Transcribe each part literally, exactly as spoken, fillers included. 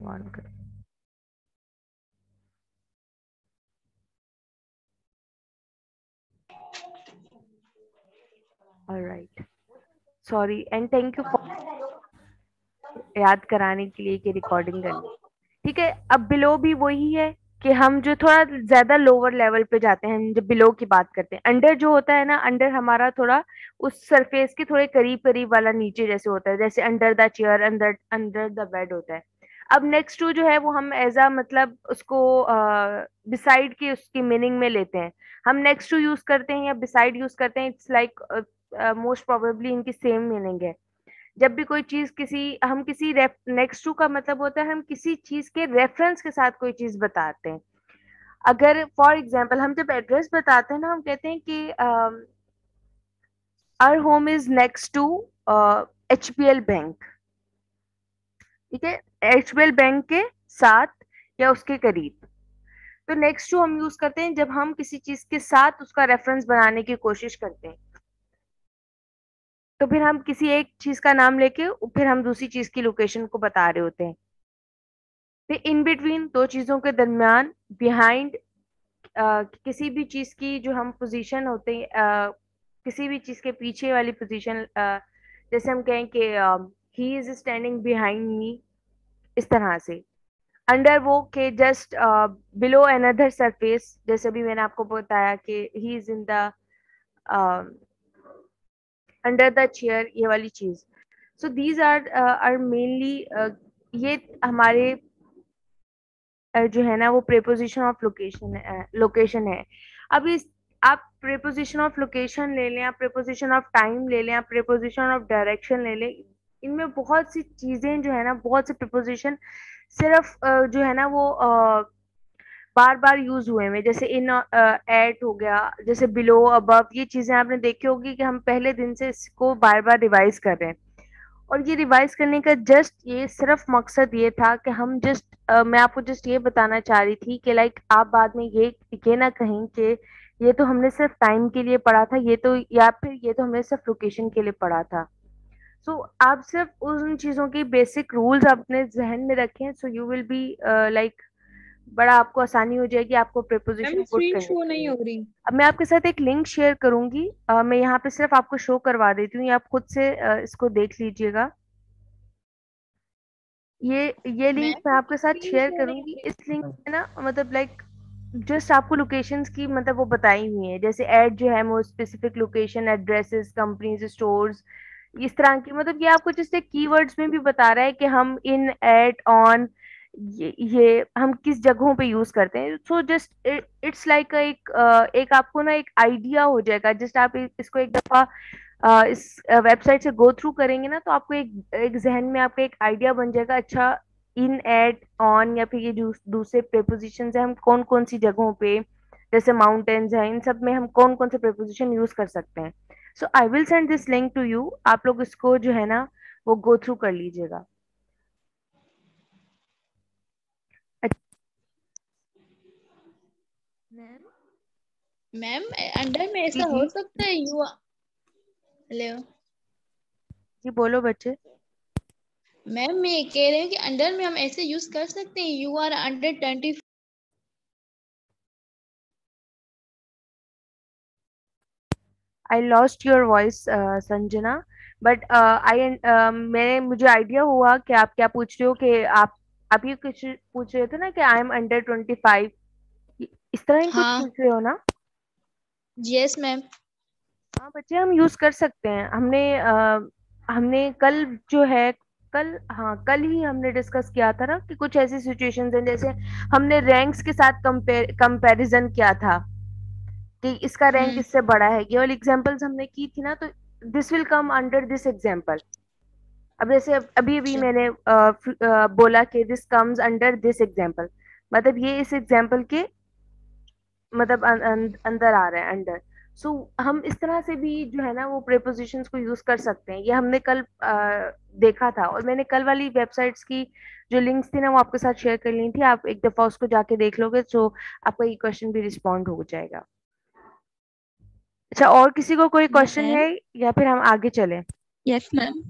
one hundred. All right. Sorry and thank you याद कराने के लिए कि रिकॉर्डिंग करनी, ठीक है। अब बिलो भी वही है कि हम जो थोड़ा ज्यादा लोअर लेवल पे जाते हैं, हम जब बिलो की बात करते हैं, अंडर जो होता है ना, अंडर हमारा थोड़ा उस सरफेस के थोड़े करीब करीब वाला नीचे जैसे होता है, जैसे under the chair, under under the bed होता है। अब नेक्स्ट टू जो है वो हम एज अ मतलब उसको डिसाइड uh, के उसकी मीनिंग में लेते हैं। हम नेक्स्ट टू यूज करते हैं या डिसाइड यूज करते हैं, इट्स लाइक मोस्ट प्रोबेबली इनकी सेम मीनिंग है। जब भी कोई चीज किसी हम किसी नेक्स्ट टू का मतलब होता है हम किसी चीज के रेफरेंस के साथ कोई चीज बताते हैं। अगर फॉर एग्जांपल हम जब एड्रेस बताते हैं ना, हम कहते हैं कि our home is next to HBL bank, ठीक है, एचबीएल बैंक के साथ या उसके करीब। तो नेक्स्ट टू हम यूज करते हैं जब हम किसी चीज के साथ उसका रेफरेंस बनाने की कोशिश करते हैं, तो फिर हम किसी एक चीज का नाम लेके फिर हम दूसरी चीज की लोकेशन को बता रहे होते हैं। फिर इन बिटवीन, दो चीजों के दरमियान, बिहाइंड, किसी भी चीज की जो हम पोजीशन होते हैं, किसी भी चीज के पीछे वाली पोजीशन, जैसे हम कहें कि he is standing behind me, इस तरह से। अंडर वो के जस्ट बिलो अनदर सरफेस, जैसे अभी मैंने आपको बताया कि he is in the under the chair, ये वाली चीज। So these are are mainly, ये हमारे uh, जो है ना वो प्रीपोजिशन ऑफ लोकेशन लोकेशन है। अब इस आप प्रीपोजिशन ऑफ लोकेशन ले लें, आप प्रीपोजिशन ऑफ टाइम ले लें, आप प्रीपोजिशन ऑफ डायरेक्शन ले लें, इनमें बहुत सी चीजें जो है ना, बहुत से प्रीपोजिशन सिर्फ uh, जो है ना वो uh, बार बार यूज हुए हैं, जैसे इन, एट हो गया, जैसे बिलो, अबव, ये चीजें आपने देखी होगी कि हम पहले दिन से इसको बार बार रिवाइज कर रहे हैं। और ये रिवाइज करने का जस्ट ये सिर्फ मकसद ये था कि हम जस्ट uh, मैं आपको जस्ट ये बताना चाह रही थी कि लाइक आप बाद में ये ये ना कहें कि ये तो हमने सिर्फ टाइम के लिए पढ़ा था, ये तो, या फिर ये तो हमने सिर्फ लोकेशन के लिए पढ़ा था। सो so, आप सिर्फ उन चीजों के बेसिक रूल्स अपने जहन में रखें। So you will be like बड़ा आपको आसानी हो जाएगी, आपको प्रीपोजिशन शो नहीं हो रही। अब मैं आपके साथ एक लिंक शेयर करूंगी, uh, मैं यहाँ पे सिर्फ आपको शो करवा देती हूँ, आप खुद से uh, इसको देख लीजिएगा। ये ये लिंक मैं, मैं आपके साथ शेयर करूंगी। इस लिंक में ना मतलब लाइक जस्ट आपको लोकेशंस की मतलब वो बताई हुई है, जैसे एड जो है वो specific location, addresses, companies, stores, इस तरह की, मतलब ये आपको जस्ट एक कीवर्ड्स में भी बता रहा है कि हम इन, एट, ऑन, ये ये हम किस जगहों पे यूज करते हैं। सो जस्ट इट्स लाइक एक एक आपको ना एक आइडिया हो जाएगा। जस्ट आप इसको एक दफा इस वेबसाइट से गो थ्रू करेंगे ना, तो आपको एक एक जहन में आपका एक आइडिया बन जाएगा, अच्छा इन, एट, ऑन या फिर ये जो दूसरे प्रीपोजिशंस हैं, हम कौन कौन सी जगहों पे, जैसे माउंटेन्स हैं, इन सब में हम कौन कौन से प्रीपोजिशन यूज कर सकते हैं। So I will send this link to you, आप लोग इसको जो है ना वो गो थ्रू कर लीजिएगा। मैम अंडर में ऐसा हो सकता है? यू हेलो जी, बोलो बच्चे। मैम मैं कह रही हूँ कि अंडर में हम ऐसे यूज कर सकते हैं, you are under twenty. I lost your voice Sanjana, but I मैंने मुझे आइडिया हुआ कि आप क्या पूछ रहे हो, कि आप आप ये कुछ पूछ रहे थे ना कि I am under twenty five, इस तरह ही हाँ। कुछ पूछ रहे हो ना? Yes ma'am. हाँ बच्चे, हम यूज कर सकते हैं। हमने आ, हमने कल जो है कल हाँ कल ही हमने डिस्कस किया था ना कि कुछ ऐसी सिचुएशंस हैं, जैसे हमने रैंक्स के साथ कंपेयर कंपैरिजन किया था कि इसका रैंक इससे बड़ा है, ये वाली एग्जांपल्स हमने की थी ना, तो this will come under this example. अब जैसे अभी अभी मैंने आ, आ, बोला कि this comes under this example, मतलब ये इस एग्जांपल के मतलब अं, अं, अंदर आ रहा है, अंडर। सो so, हम इस तरह से भी जो है ना वो प्रीपोजिशंस को यूज कर सकते हैं। ये हमने कल आ, देखा था, और मैंने कल वाली वेबसाइट्स की जो लिंक्स थी ना वो आपके साथ शेयर कर ली थी, आप एक दफा उसको जाके देख लोगे, सो so, आपका ये क्वेश्चन भी रिस्पॉन्ड हो जाएगा। अच्छा, और किसी को कोई क्वेश्चन है या फिर हम आगे चले? Yes ma'am.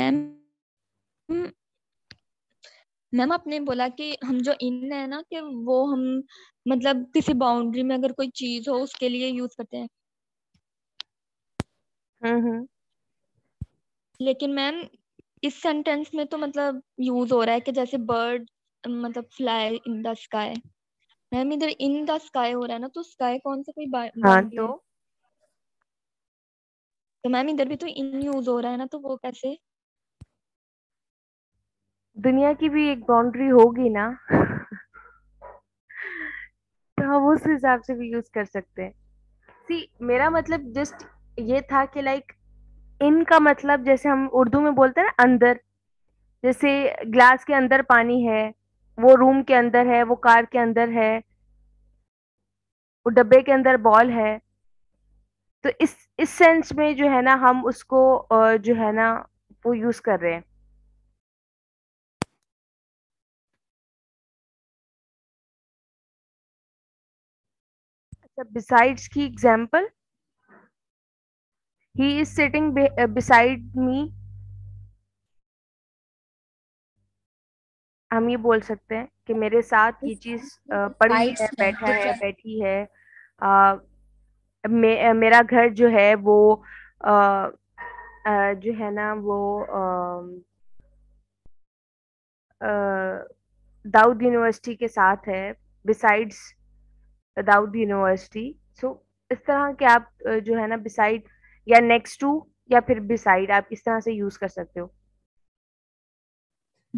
मैम मैम आपने बोला कि हम जो इन है ना कि वो हम मतलब किसी बाउंड्री में अगर कोई चीज हो उसके लिए यूज करते हैं। हम्म, लेकिन मैम इस सेंटेंस में तो मतलब यूज हो रहा है कि जैसे बर्ड मतलब fly in the sky. Ma'am इधर इन द स्काई हो रहा है ना, तो स्काई कौन सा कोई बाउंड्री है? तो मैम इधर भी तो इन यूज हो रहा है ना, तो वो कैसे? दुनिया की भी एक बाउंड्री होगी ना तो हम उस हिसाब से भी यूज कर सकते हैं। सी मेरा मतलब जस्ट ये था कि लाइक इनका मतलब जैसे हम उर्दू में बोलते हैं ना अंदर, जैसे ग्लास के अंदर पानी है, वो रूम के अंदर है, वो कार के अंदर है, वो डब्बे के अंदर बॉल है। तो इस इस सेंस में जो है ना हम उसको जो है ना वो यूज कर रहे हैं। बिसाइड्स की example, he is sitting beside me, हम ये बोल सकते हैं कि मेरे साथ ये चीज पड़ी है, बैठा है, बैठी है। आ, मे, मेरा घर जो है वो आ, आ, जो है ना वो दाऊद यूनिवर्सिटी के साथ है, बिसाइड्स दाऊद यूनिवर्सिटी। सो इस तरह के आप जो है ना बिसाइड या नेक्स्ट टू या फिर बिसाइड आप इस तरह से यूज कर सकते हो।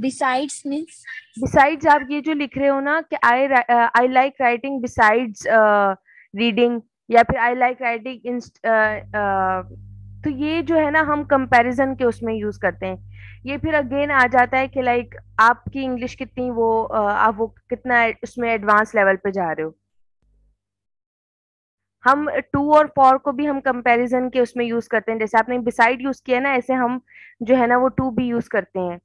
बिसाइड्स मींस बिसाइड्स आप ये जो लिख रहे हो ना कि I I like writing besides reading या फिर आई लाइक राइटिंग, तो ये जो है ना हम कंपैरिजन के उसमें यूज करते हैं। ये फिर अगेन आ जाता है कि लाइक आपकी इंग्लिश कितनी वो uh, आप वो कितना उसमें एडवांस लेवल पे जा रहे हो। हम टू और फोर को भी हम कंपैरिजन के उसमें यूज करते हैं। जैसे आपने बिसाइड यूज किया ना, ऐसे हम जो है ना वो टू भी यूज करते हैं,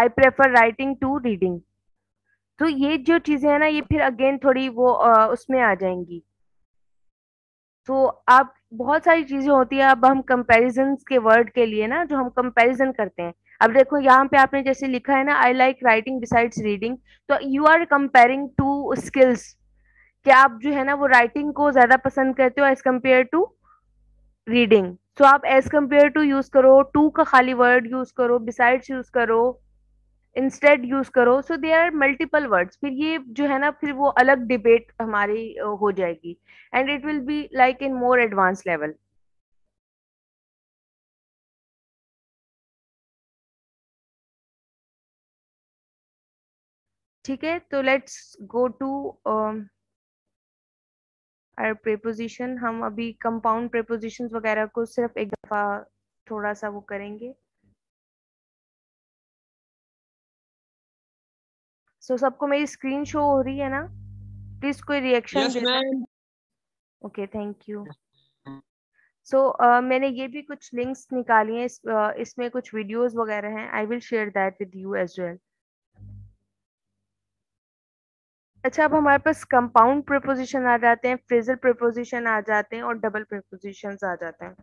I prefer writing to reading. तो ये जो चीजें है ना ये फिर अगेन थोड़ी वो आ, उसमें आ जाएंगी। तो आप बहुत सारी चीजें होती है। अब हम कंपैरिजन के वर्ड के लिए ना जो हम कंपैरिजन करते हैं, अब देखो यहाँ पे आपने जैसे लिखा है ना I like writing besides reading, तो you are comparing two skills, क्या आप जो है ना वो राइटिंग को ज्यादा पसंद करते हो as compare to reading. So आप एज कम्पेयर टू यूज करो, टू का खाली वर्ड यूज करो, बिसाइड्स यूज करो, इंस्टेड यूज करो। So they are multiple words. फिर ये जो है ना फिर वो अलग डिबेट हमारी हो जाएगी and it will be like in more advance level. ठीक है, तो लेट्स गो टू प्रेपोजिशन। हम अभी कंपाउंड प्रेपोजिशन वगैरह को सिर्फ एक दफा थोड़ा सा वो करेंगे। सो so, सबको मेरी स्क्रीन शो हो रही है ना? प्लीज कोई reaction. Okay, thank you. So मैंने ये भी कुछ लिंक्स निकाली हैं, इस, uh, इसमें कुछ वीडियोस वगैरह हैं। I will share that with you as well. अच्छा, अब हमारे पास कंपाउंड प्रीपोजिशन आ जाते हैं, फ्रेजल प्रीपोजिशन आ जाते हैं और डबल प्रीपोजिशंस आ जाते हैं।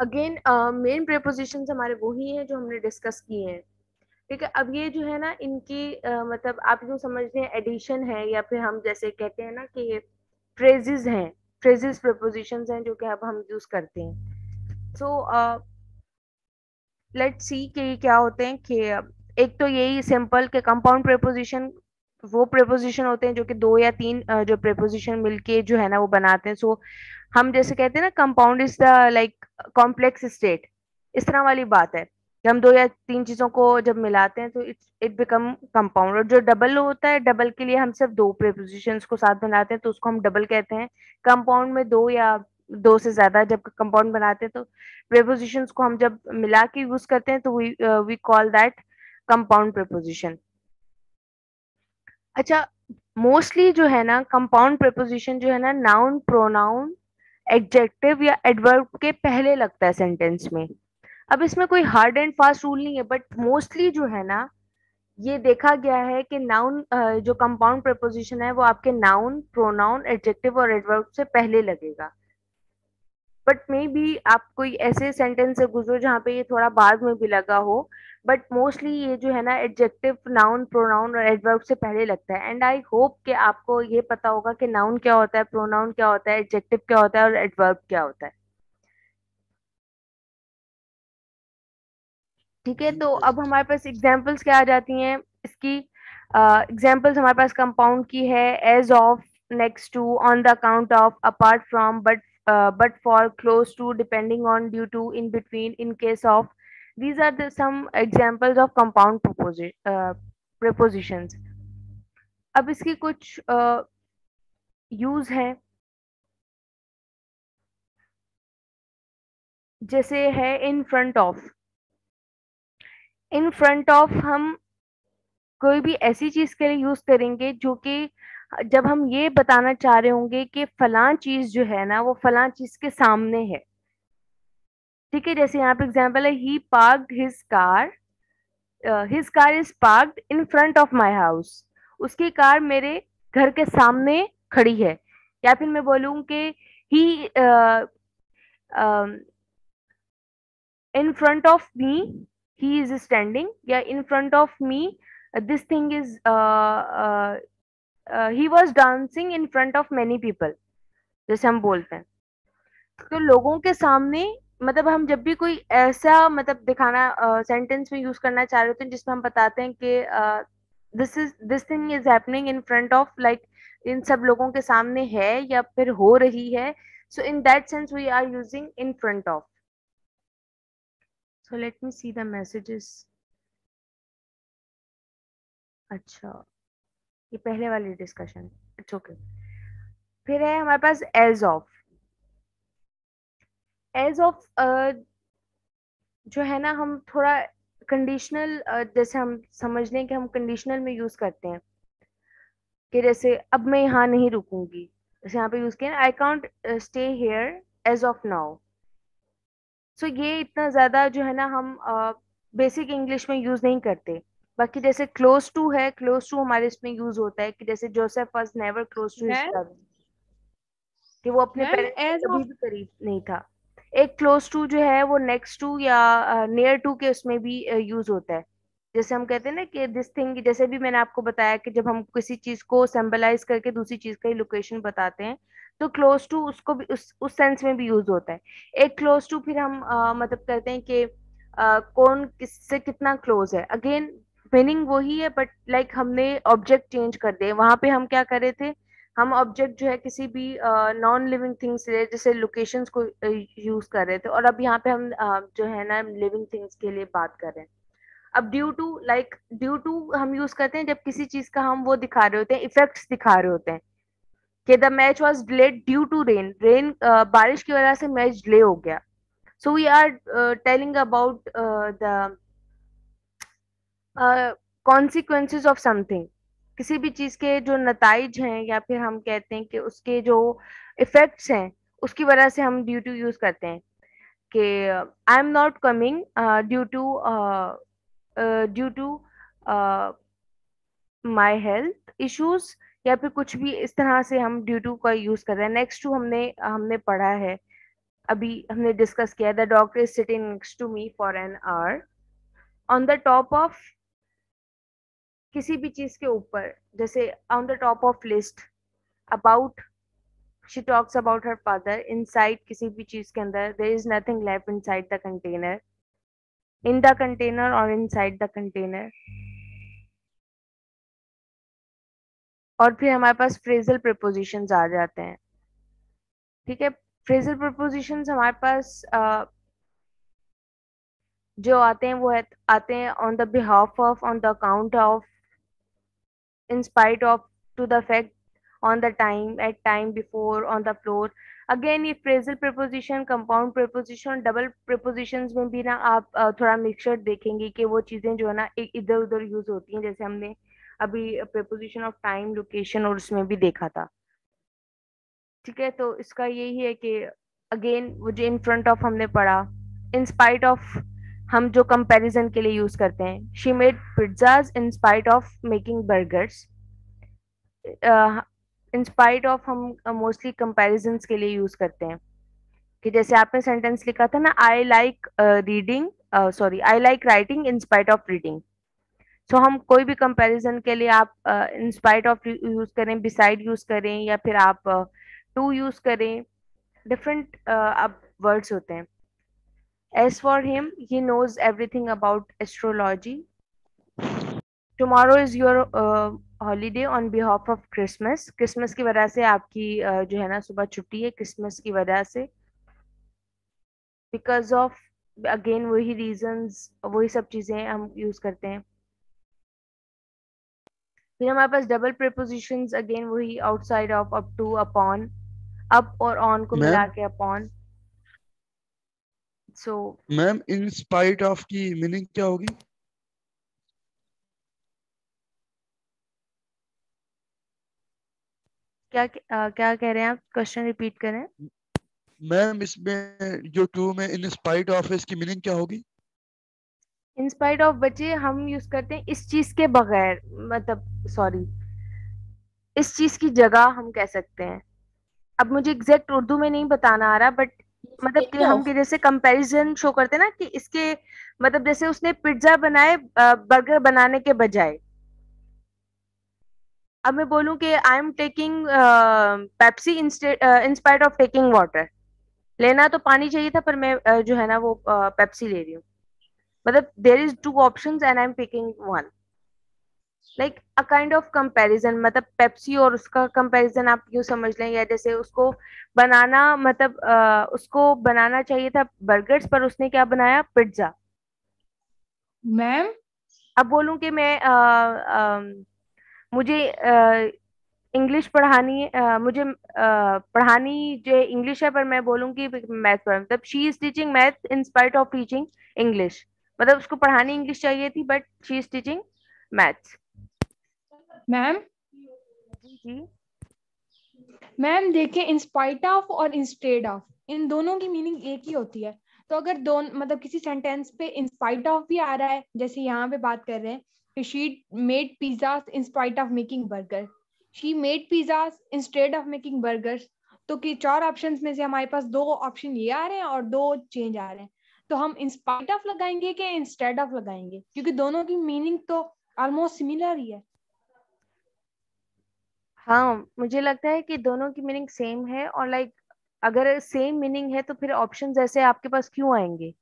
अगेन मेन प्रीपोजिशंस हमारे वही हैं जो हमने डिस्कस किए हैं। ठीक है, अब ये जो है ना इनकी uh, मतलब आप जो समझ रहे हैं एडिशन है या फिर हम जैसे कहते हैं ना कि ये फ्रेजेस हैं, फ्रेजेस प्रीपोजिशंस हैं जो कि अब हम यूज करते हैं। सो लेट्स सी कि ये क्या होते हैं। कि एक तो यही सिंपल के कंपाउंड प्रीपोजिशन वो प्रीपोजिशन होते हैं जो कि दो या तीन जो प्रीपोजिशन मिलके जो है ना वो बनाते हैं। सो so, हम जैसे कहते हैं ना compound is the like complex state, इस तरह वाली बात है। हम दो या तीन चीजों को जब मिलाते हैं तो इट्स इट बिकम कंपाउंड। और जो डबल होता है, डबल के लिए हम सिर्फ दो प्रीपोजिशंस को साथ मिलाते हैं तो उसको हम डबल कहते हैं। कंपाउंड में दो या दो से ज्यादा जब कंपाउंड बनाते हैं तो प्रीपोजिशंस को हम जब मिला के यूज करते हैं तो we we call that compound preposition. अच्छा, मोस्टली जो है ना कंपाउंड प्रीपोजिशन जो है ना नाउन, प्रोनाउन, एडजेक्टिव या एडवर्ब के पहले लगता है सेंटेंस में। अब इसमें कोई हार्ड एंड फास्ट रूल नहीं है, बट मोस्टली जो है ना ये देखा गया है कि नाउन जो कंपाउंड प्रीपोजिशन है वो आपके नाउन, प्रोनाउन, एडजेक्टिव और एडवर्ब से पहले लगेगा। बट मे बी आप कोई ऐसे सेंटेंस से गुजरो जहाँ पे ये थोड़ा बाद में भी लगा हो, बट मोस्टली ये जो है ना एडजेक्टिव, नाउन, प्रोनाउन और एडवर्ब से पहले लगता है। एंड आई होप कि आपको ये पता होगा कि नाउन क्या होता है, प्रोनाउन क्या होता है, एडजेक्टिव क्या होता है और एडवर्ब क्या होता है। ठीक है, तो अब हमारे पास एग्जाम्पल्स क्या आ जाती हैं इसकी। एग्जाम्पल्स uh, हमारे पास कंपाउंड की है, as of, next to, on the account of, apart from, but but for, close to, depending on, due to, in between, in case of. these are the some examples of compound uh, prepositions। अब इसकी कुछ use uh, है, जैसे है in front of। in front of हम कोई भी ऐसी चीज के लिए यूज करेंगे जो कि जब हम ये बताना चाह रहे होंगे कि फलां चीज जो है ना वो फलां चीज के सामने है। ठीक है, जैसे यहाँ पे एग्जाम्पल है, he parked his car, his car is parked in front of my house. उसकी कार मेरे घर के सामने खड़ी है। या फिर मैं बोलूँ कि he in front of me he is standing, या in front of me this thing is, he was dancing in front of many people, जैसे हम बोलते हैं। तो लोगों के सामने, मतलब हम जब भी कोई ऐसा मतलब दिखाना सेंटेंस uh, में यूज करना चाह रहे होते हैं जिसमें हम बताते हैं कि this is this thing is happening in front of, like इन सब लोगों के सामने है या फिर हो रही है। So in that sense we are using in front of. So let me see the messages. अच्छा, ये पहले वाली डिस्कशन, इट्स ओके। फिर है हमारे पास as of. As of uh, जो है ना हम थोड़ा कंडीशनल uh, जैसे हम समझ लें कि हम कंडीशनल में यूज करते हैं कि जैसे अब मैं यहाँ नहीं रुकूंगी, जैसे यहाँ पे यूज किया, I can't stay here as of now. So ये इतना ज्यादा जो है ना हम बेसिक uh, इंग्लिश में यूज नहीं करते। बाकी जैसे क्लोज टू है, क्लोज टू हमारे इसमें यूज होता है कि जैसे Joseph was never close to his love, कि वो अपने पेरेंट्स कभी भी करीब नहीं था। एक क्लोज टू जो है वो नेक्स्ट टू या नियर uh, टू के उसमें भी यूज uh, होता है। जैसे हम कहते हैं ना कि दिस थिंग, जैसे भी मैंने आपको बताया कि जब हम किसी चीज को सिंबलाइज करके दूसरी चीज का ही लोकेशन बताते हैं, तो क्लोज टू उसको भी उस उस सेंस में भी यूज होता है। एक क्लोज टू फिर हम uh, मतलब कहते हैं कि uh, कौन किससे कितना क्लोज है। अगेन मीनिंग वही है, बट लाइक like, हमने ऑब्जेक्ट चेंज कर दिए। वहां पे हम क्या कर रहे थे, हम ऑब्जेक्ट जो है किसी भी नॉन लिविंग थिंग्स से, जैसे लोकेशंस को यूज uh, कर रहे थे, और अब यहाँ पे हम uh, जो है ना लिविंग थिंग्स के लिए बात कर रहे हैं। अब due to, like due to हम यूज करते हैं जब किसी चीज का हम वो दिखा रहे होते हैं, इफेक्ट्स दिखा रहे होते हैं कि the match was delayed due to rain, rain बारिश की वजह से मैच डिले हो गया। So we are telling about the consequences of something, किसी भी चीज के जो नताइज हैं या फिर हम कहते हैं कि उसके जो इफेक्ट्स हैं, उसकी वजह से हम ड्यू टू यूज करते हैं कि I am not coming due to due to my health issues, या फिर कुछ भी इस तरह से हम ड्यू टू का यूज कर रहे हैं। नेक्स्ट टू हमने हमने पढ़ा है, अभी हमने डिस्कस किया, the doctor is sitting next to me for an hour. On the top of किसी भी चीज के ऊपर, जैसे on the top of list, about, she talks about her father. Inside किसी भी चीज के अंदर, there is nothing left inside the container, in the container और इनसाइड द कंटेनर। और फिर हमारे पास फ्रेजल प्रीपोजिशंस आ जाते हैं। ठीक है, फ्रेजल प्रीपोजिशंस हमारे पास uh, जो आते हैं वो है, आते हैं on the behalf of, on the account of, in spite of, to the fact, on the time, at time, before, on the floor। Again ये phrasal preposition, compound preposition, double prepositions में भी ना आप थोड़ा मिक्सचर देखेंगे कि वो चीजें जो है ना इधर उधर यूज होती हैं, जैसे हमने अभी preposition of time, location और उसमें भी देखा था। ठीक है, तो इसका यही है कि अगेन वो जो इन फ्रंट ऑफ हमने पढ़ा, इन स्पाइट ऑफ हम जो कंपैरिजन के लिए यूज करते हैं, she made pizzas in spite of making burgers. In spite of हम मोस्टली कंपैरिजन के लिए यूज करते हैं कि जैसे आपने सेंटेंस लिखा था ना, I like reading sorry I like writing in spite of reading. So हम कोई भी कंपैरिजन के लिए आप इन स्पाइट ऑफ यूज करें, बिसाइड यूज करें या फिर आप टू uh, यूज करें, डिफरेंट अब वर्ड्स होते हैं। As for him he knows everything about astrology. Tomorrow is your holiday on behalf of Christmas. Christmas की वजह से आपकी uh, जो है ना सुबह छुट्टी है क्रिसमस की वजह से। बिकॉज ऑफ अगेन वही रीजंस, वही सब चीजें हम यूज करते हैं। फिर हमारे पास डबल प्रीपोजिशंस, अगेन वही outside of, up to, upon, up और ऑन को मिला के upon. So ma'am in spite of की मीनिंग क्या होगी? क्या आ, क्या कह रहे हैं आप? क्वेश्चन रिपीट करें मैम। इसमें जो टू में इन स्पाइट ऑफ इसकी मीनिंग क्या होगी? इन स्पाइट ऑफ बच्चे हम यूज करते हैं इस चीज के बगैर, मतलब सॉरी इस चीज की जगह हम कह सकते हैं। अब मुझे एग्जैक्ट उर्दू में नहीं बताना आ रहा, बट मतलब कि हम के जैसे कंपैरिजन शो करते हैं ना कि इसके मतलब जैसे उसने पिज्जा बनाए बर्गर बनाने के बजाय। अब मैं बोलूं कि I am taking Pepsi in spite of taking water. लेना तो पानी चाहिए था पर मैं uh, जो है ना वो पेप्सी uh, ले रही हूँ। मतलब there is two options and I am picking one, like a kind of comparison. मतलब पेप्सी और उसका कंपैरिजन आप यूँ समझ लें, या जैसे उसको बनाना मतलब uh, उसको बनाना चाहिए था बर्गर्स पर उसने क्या बनाया? पिज्जा। मैम अब बोलूँ कि मैं uh, uh, मुझे uh, इंग्लिश पढ़ानी है, मुझे पढ़ानी जो इंग्लिश है पर मैं बोलूँ कि मैथ पढ़ा। मतलब she is teaching math in spite of teaching English. मतलब उसको पढ़ानी इंग्लिश चाहिए थी but she is teaching maths. Ma'am ji ma'am देखें इन स्पाइट ऑफ और इंस्टेड ऑफ इन दोनों की मीनिंग एक ही होती है। तो अगर दोनों मतलब किसी सेंटेंस पे इन स्पाइट ऑफ भी आ रहा है, जैसे यहाँ पे बात कर रहे हैं she made pizza in spite of making burger, She made pizzas instead of making burgers। तो कि चार ऑप्शंस में से हमारे पास दो ऑप्शन ये आ रहे हैं और दो चेंज आ रहे हैं। तो हम in spite of लगाएंगे कि instead of लगाएंगे, क्योंकि दोनों की मीनिंग तो ऑलमोस्ट सिमिलर ही है। हाँ मुझे लगता है कि दोनों की मीनिंग सेम है। और लाइक like, अगर सेम मीनिंग है तो फिर ऑप्शंस ऐसे आपके पास क्यों आएंगे?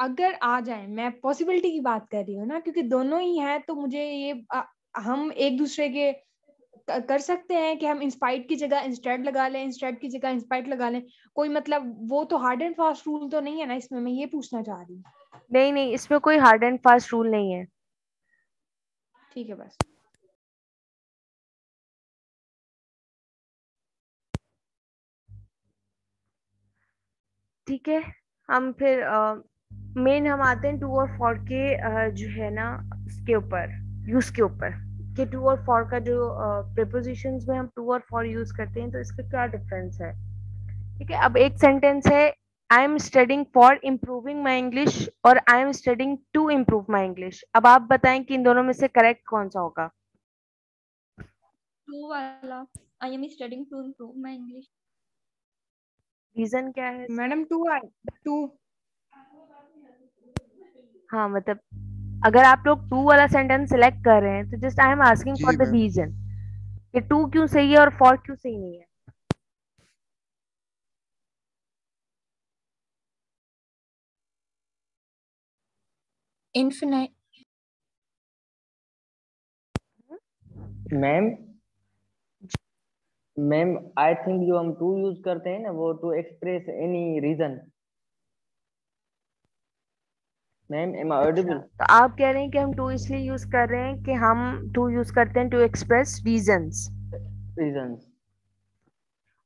अगर आ जाए, मैं पॉसिबिलिटी की बात कर रही हूँ ना, क्योंकि दोनों ही हैं तो मुझे ये आ, हम एक दूसरे के कर सकते हैं कि हम इंस्पाइट की जगह इंस्टेड लगा लें, इंस्टेड की जगह इंस्पाइट लगा लें। कोई मतलब वो तो हार्ड एंड फास्ट रूल तो नहीं है ना इसमें? मैं ये पूछना चाह रही हूँ। नहीं नहीं इसमें कोई हार्ड एंड फास्ट रूल नहीं है। ठीक है बस। ठीक है हम फिर आ... मेन हम आते हैं टू और फोर के जो है ना इसके ऊपर, यूज के ऊपर कि टू और फोर का जो प्रीपोजिशंस में हम टू और फोर यूज करते हैं तो इसका क्या डिफरेंस है। ठीक है अब एक सेंटेंस है I am studying for improving my English और I am studying to improve my English. अब आप बताएं कि इन दोनों में से करेक्ट कौन सा होगा? टू वाला, I am studying to improve my English. Reason क्या है मैडम? टू टू हाँ मतलब अगर आप लोग टू वाला सेंटेंस सिलेक्ट कर रहे हैं तो just I am asking for the reason कि टू क्यों सही है और फोर क्यों सही नहीं है। Infinite ma'am ma'am I think जो हम टू यूज करते हैं ना वो to express any reason. Ma'am am I audible? तो आप कह रहे हैं कि हम टू इसलिए यूज कर रहे हैं कि हम टू यूज करते हैं to express reasons. Reasons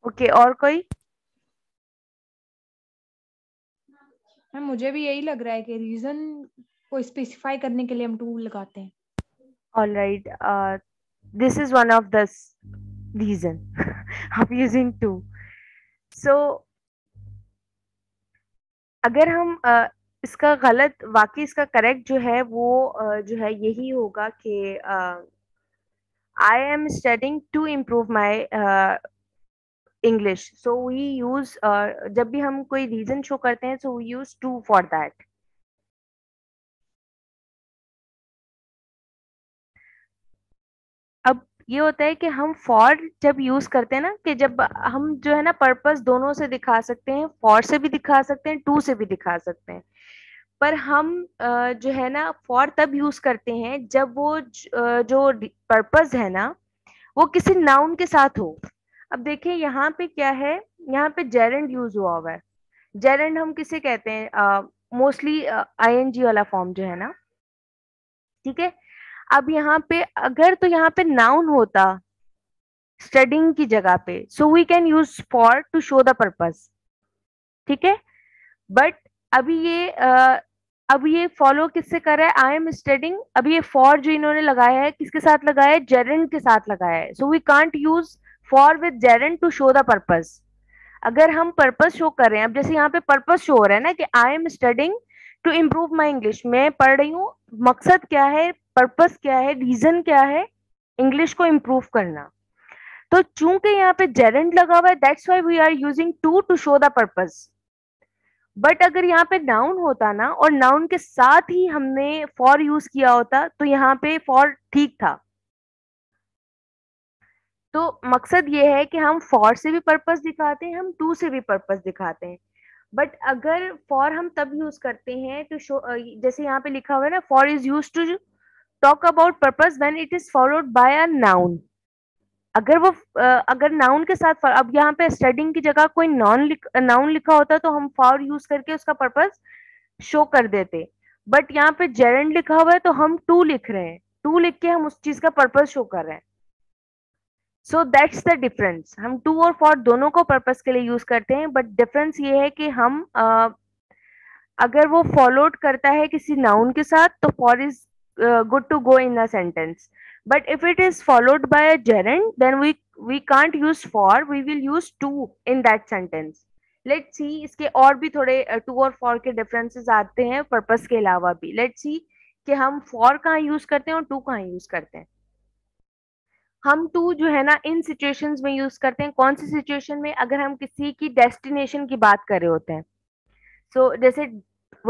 okay. और कोई? मैम मुझे भी यही लग रहा है कि रीजन को स्पेसिफाई करने के लिए हम टू लगाते हैं। Alright this is one of the reason आप यूजिंग टू। सो अगर हम uh, इसका गलत वाकई इसका करेक्ट जो है वो जो है यही होगा कि I am studying to improve my English. So we use, जब भी हम कोई रीजन शो करते हैं so we use to for that. अब ये होता है कि हम फॉर जब यूज करते हैं ना, कि जब हम जो है ना पर्पस दोनों से दिखा सकते हैं, फॉर से भी दिखा सकते हैं, टू से भी दिखा सकते हैं, पर हम जो है ना फॉर तब यूज करते हैं जब वो जो पर्पस है ना वो किसी नाउन के साथ हो. अब देखिए यहाँ पे क्या है, यहाँ पे जेरेंड यूज हुआ हुआ है. जेरेंड हम किसे कहते हैं? मोस्टली आईएनजी वाला फॉर्म जो है ना, ठीक है. अब यहाँ पे अगर तो यहाँ पे नाउन होता स्टडिंग की जगह पे, so we can use for to show the purpose, ठीक है. बट अभी ये uh, अब ये फॉलो किससे कर रहा है? I am studying. अभी ये फॉर जो इन्होंने लगाया है किसके साथ लगाया है? जेरेंड के साथ लगाया है. So we can't use for with gerund to show the purpose. अगर हम पर्पस शो कर रहे हैं, अब जैसे यहाँ पे पर्पस शो हो रहा है ना कि I am studying to improve my English, मैं पढ़ रही हूँ. मकसद क्या है, पर्पस क्या है, रीजन क्या है? इंग्लिश को इम्प्रूव करना. तो चूंकि यहाँ पे जेरेंड लगा हुआ है, that's why we are using to to show the purpose. But अगर यहाँ पे नाउन होता ना और नाउन के साथ ही हमने फॉर यूज किया होता तो यहाँ पे फॉर ठीक था. तो मकसद ये है कि हम फॉर से भी पर्पस दिखाते हैं, हम टू से भी पर्पस दिखाते हैं. बट अगर फॉर हम तब यूज करते हैं तो शो, जैसे यहाँ पे लिखा हुआ है ना, for is use to talk about purpose when it is followed by a noun. अगर वो अगर नाउन के साथ, अब यहाँ पे स्टडिंग की जगह कोई नॉन लिख, नाउन लिखा होता तो हम फॉर यूज करके उसका पर्पस शो कर देते. बट यहाँ पे जेरेंड लिखा हुआ है तो हम टू लिख रहे हैं, टू लिख के हम उस चीज का पर्पस शो कर रहे हैं. So that's the difference. हम टू और फॉर दोनों को पर्पस के लिए यूज करते हैं, बट डिफरेंस ये है कि हम uh, अगर वो फॉलोड करता है किसी नाउन के साथ तो for is good to go in a sentence. But if it is followed by a gerund, then we we can't use for. We will use to in that sentence. Let's see. इसके और भी थोड़े to और for के differences आते हैं purpose के अलावा भी. Let's see कि हम for कहाँ use करते हैं और to कहाँ use करते हैं. हम to जो है ना इन situations में use करते हैं. कौन सी situation में? अगर हम किसी की destination की बात कर रहे होते हैं. So जैसे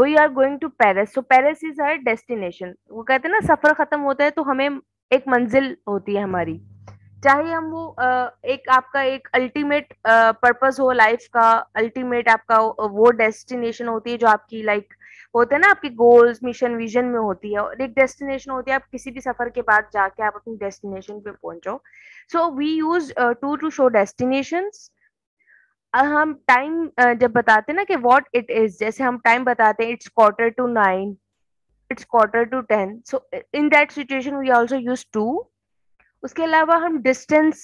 we are going to Paris. So Paris is our destination. वो कहते हैं ना सफर खत्म होता है तो हमें एक मंजिल होती है हमारी, चाहे हम वो एक आपका एक अल्टीमेट पर्पस हो लाइफ का, अल्टीमेट आपका वो डेस्टिनेशन होती है जो आपकी लाइक होता है ना आपके गोल्स मिशन विजन में होती है, और एक डेस्टिनेशन होती है आप किसी भी सफर के बाद जाके आप अपनी डेस्टिनेशन पे पहुंचो. So we use to to show destinations. हम टाइम जब बताते हैं ना कि व्हाट इट इज, जैसे हम टाइम बताते हैं it's quarter to nine, it's quarter to ten. So in that situation we also use to. उसके अलावा हम डिस्टेंस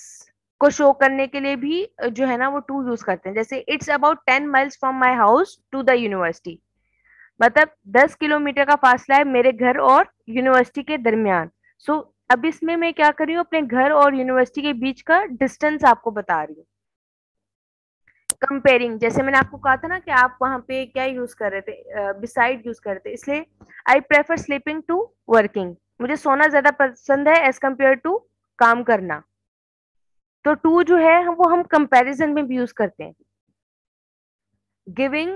को शो करने के लिए भी जो है ना वो टू यूज करते हैं. जैसे it's about ten miles from my house to the university, मतलब दस किलोमीटर का फासला है मेरे घर और यूनिवर्सिटी के दरमियान. सो so, अब इसमें मैं क्या कर रही हूँ, अपने घर और यूनिवर्सिटी के बीच का डिस्टेंस आपको बता रही हूँ. कंपेयरिंग, जैसे मैंने आपको कहा था ना कि आप वहां पे क्या यूज कर रहे थे, बिसाइड uh, यूज कर रहे थे, इसलिए I prefer sleeping to working, मुझे सोना ज्यादा पसंद है एज कम्पेयर टू काम करना. तो टू जो है वो हम कंपैरिजन में भी यूज करते हैं. गिविंग,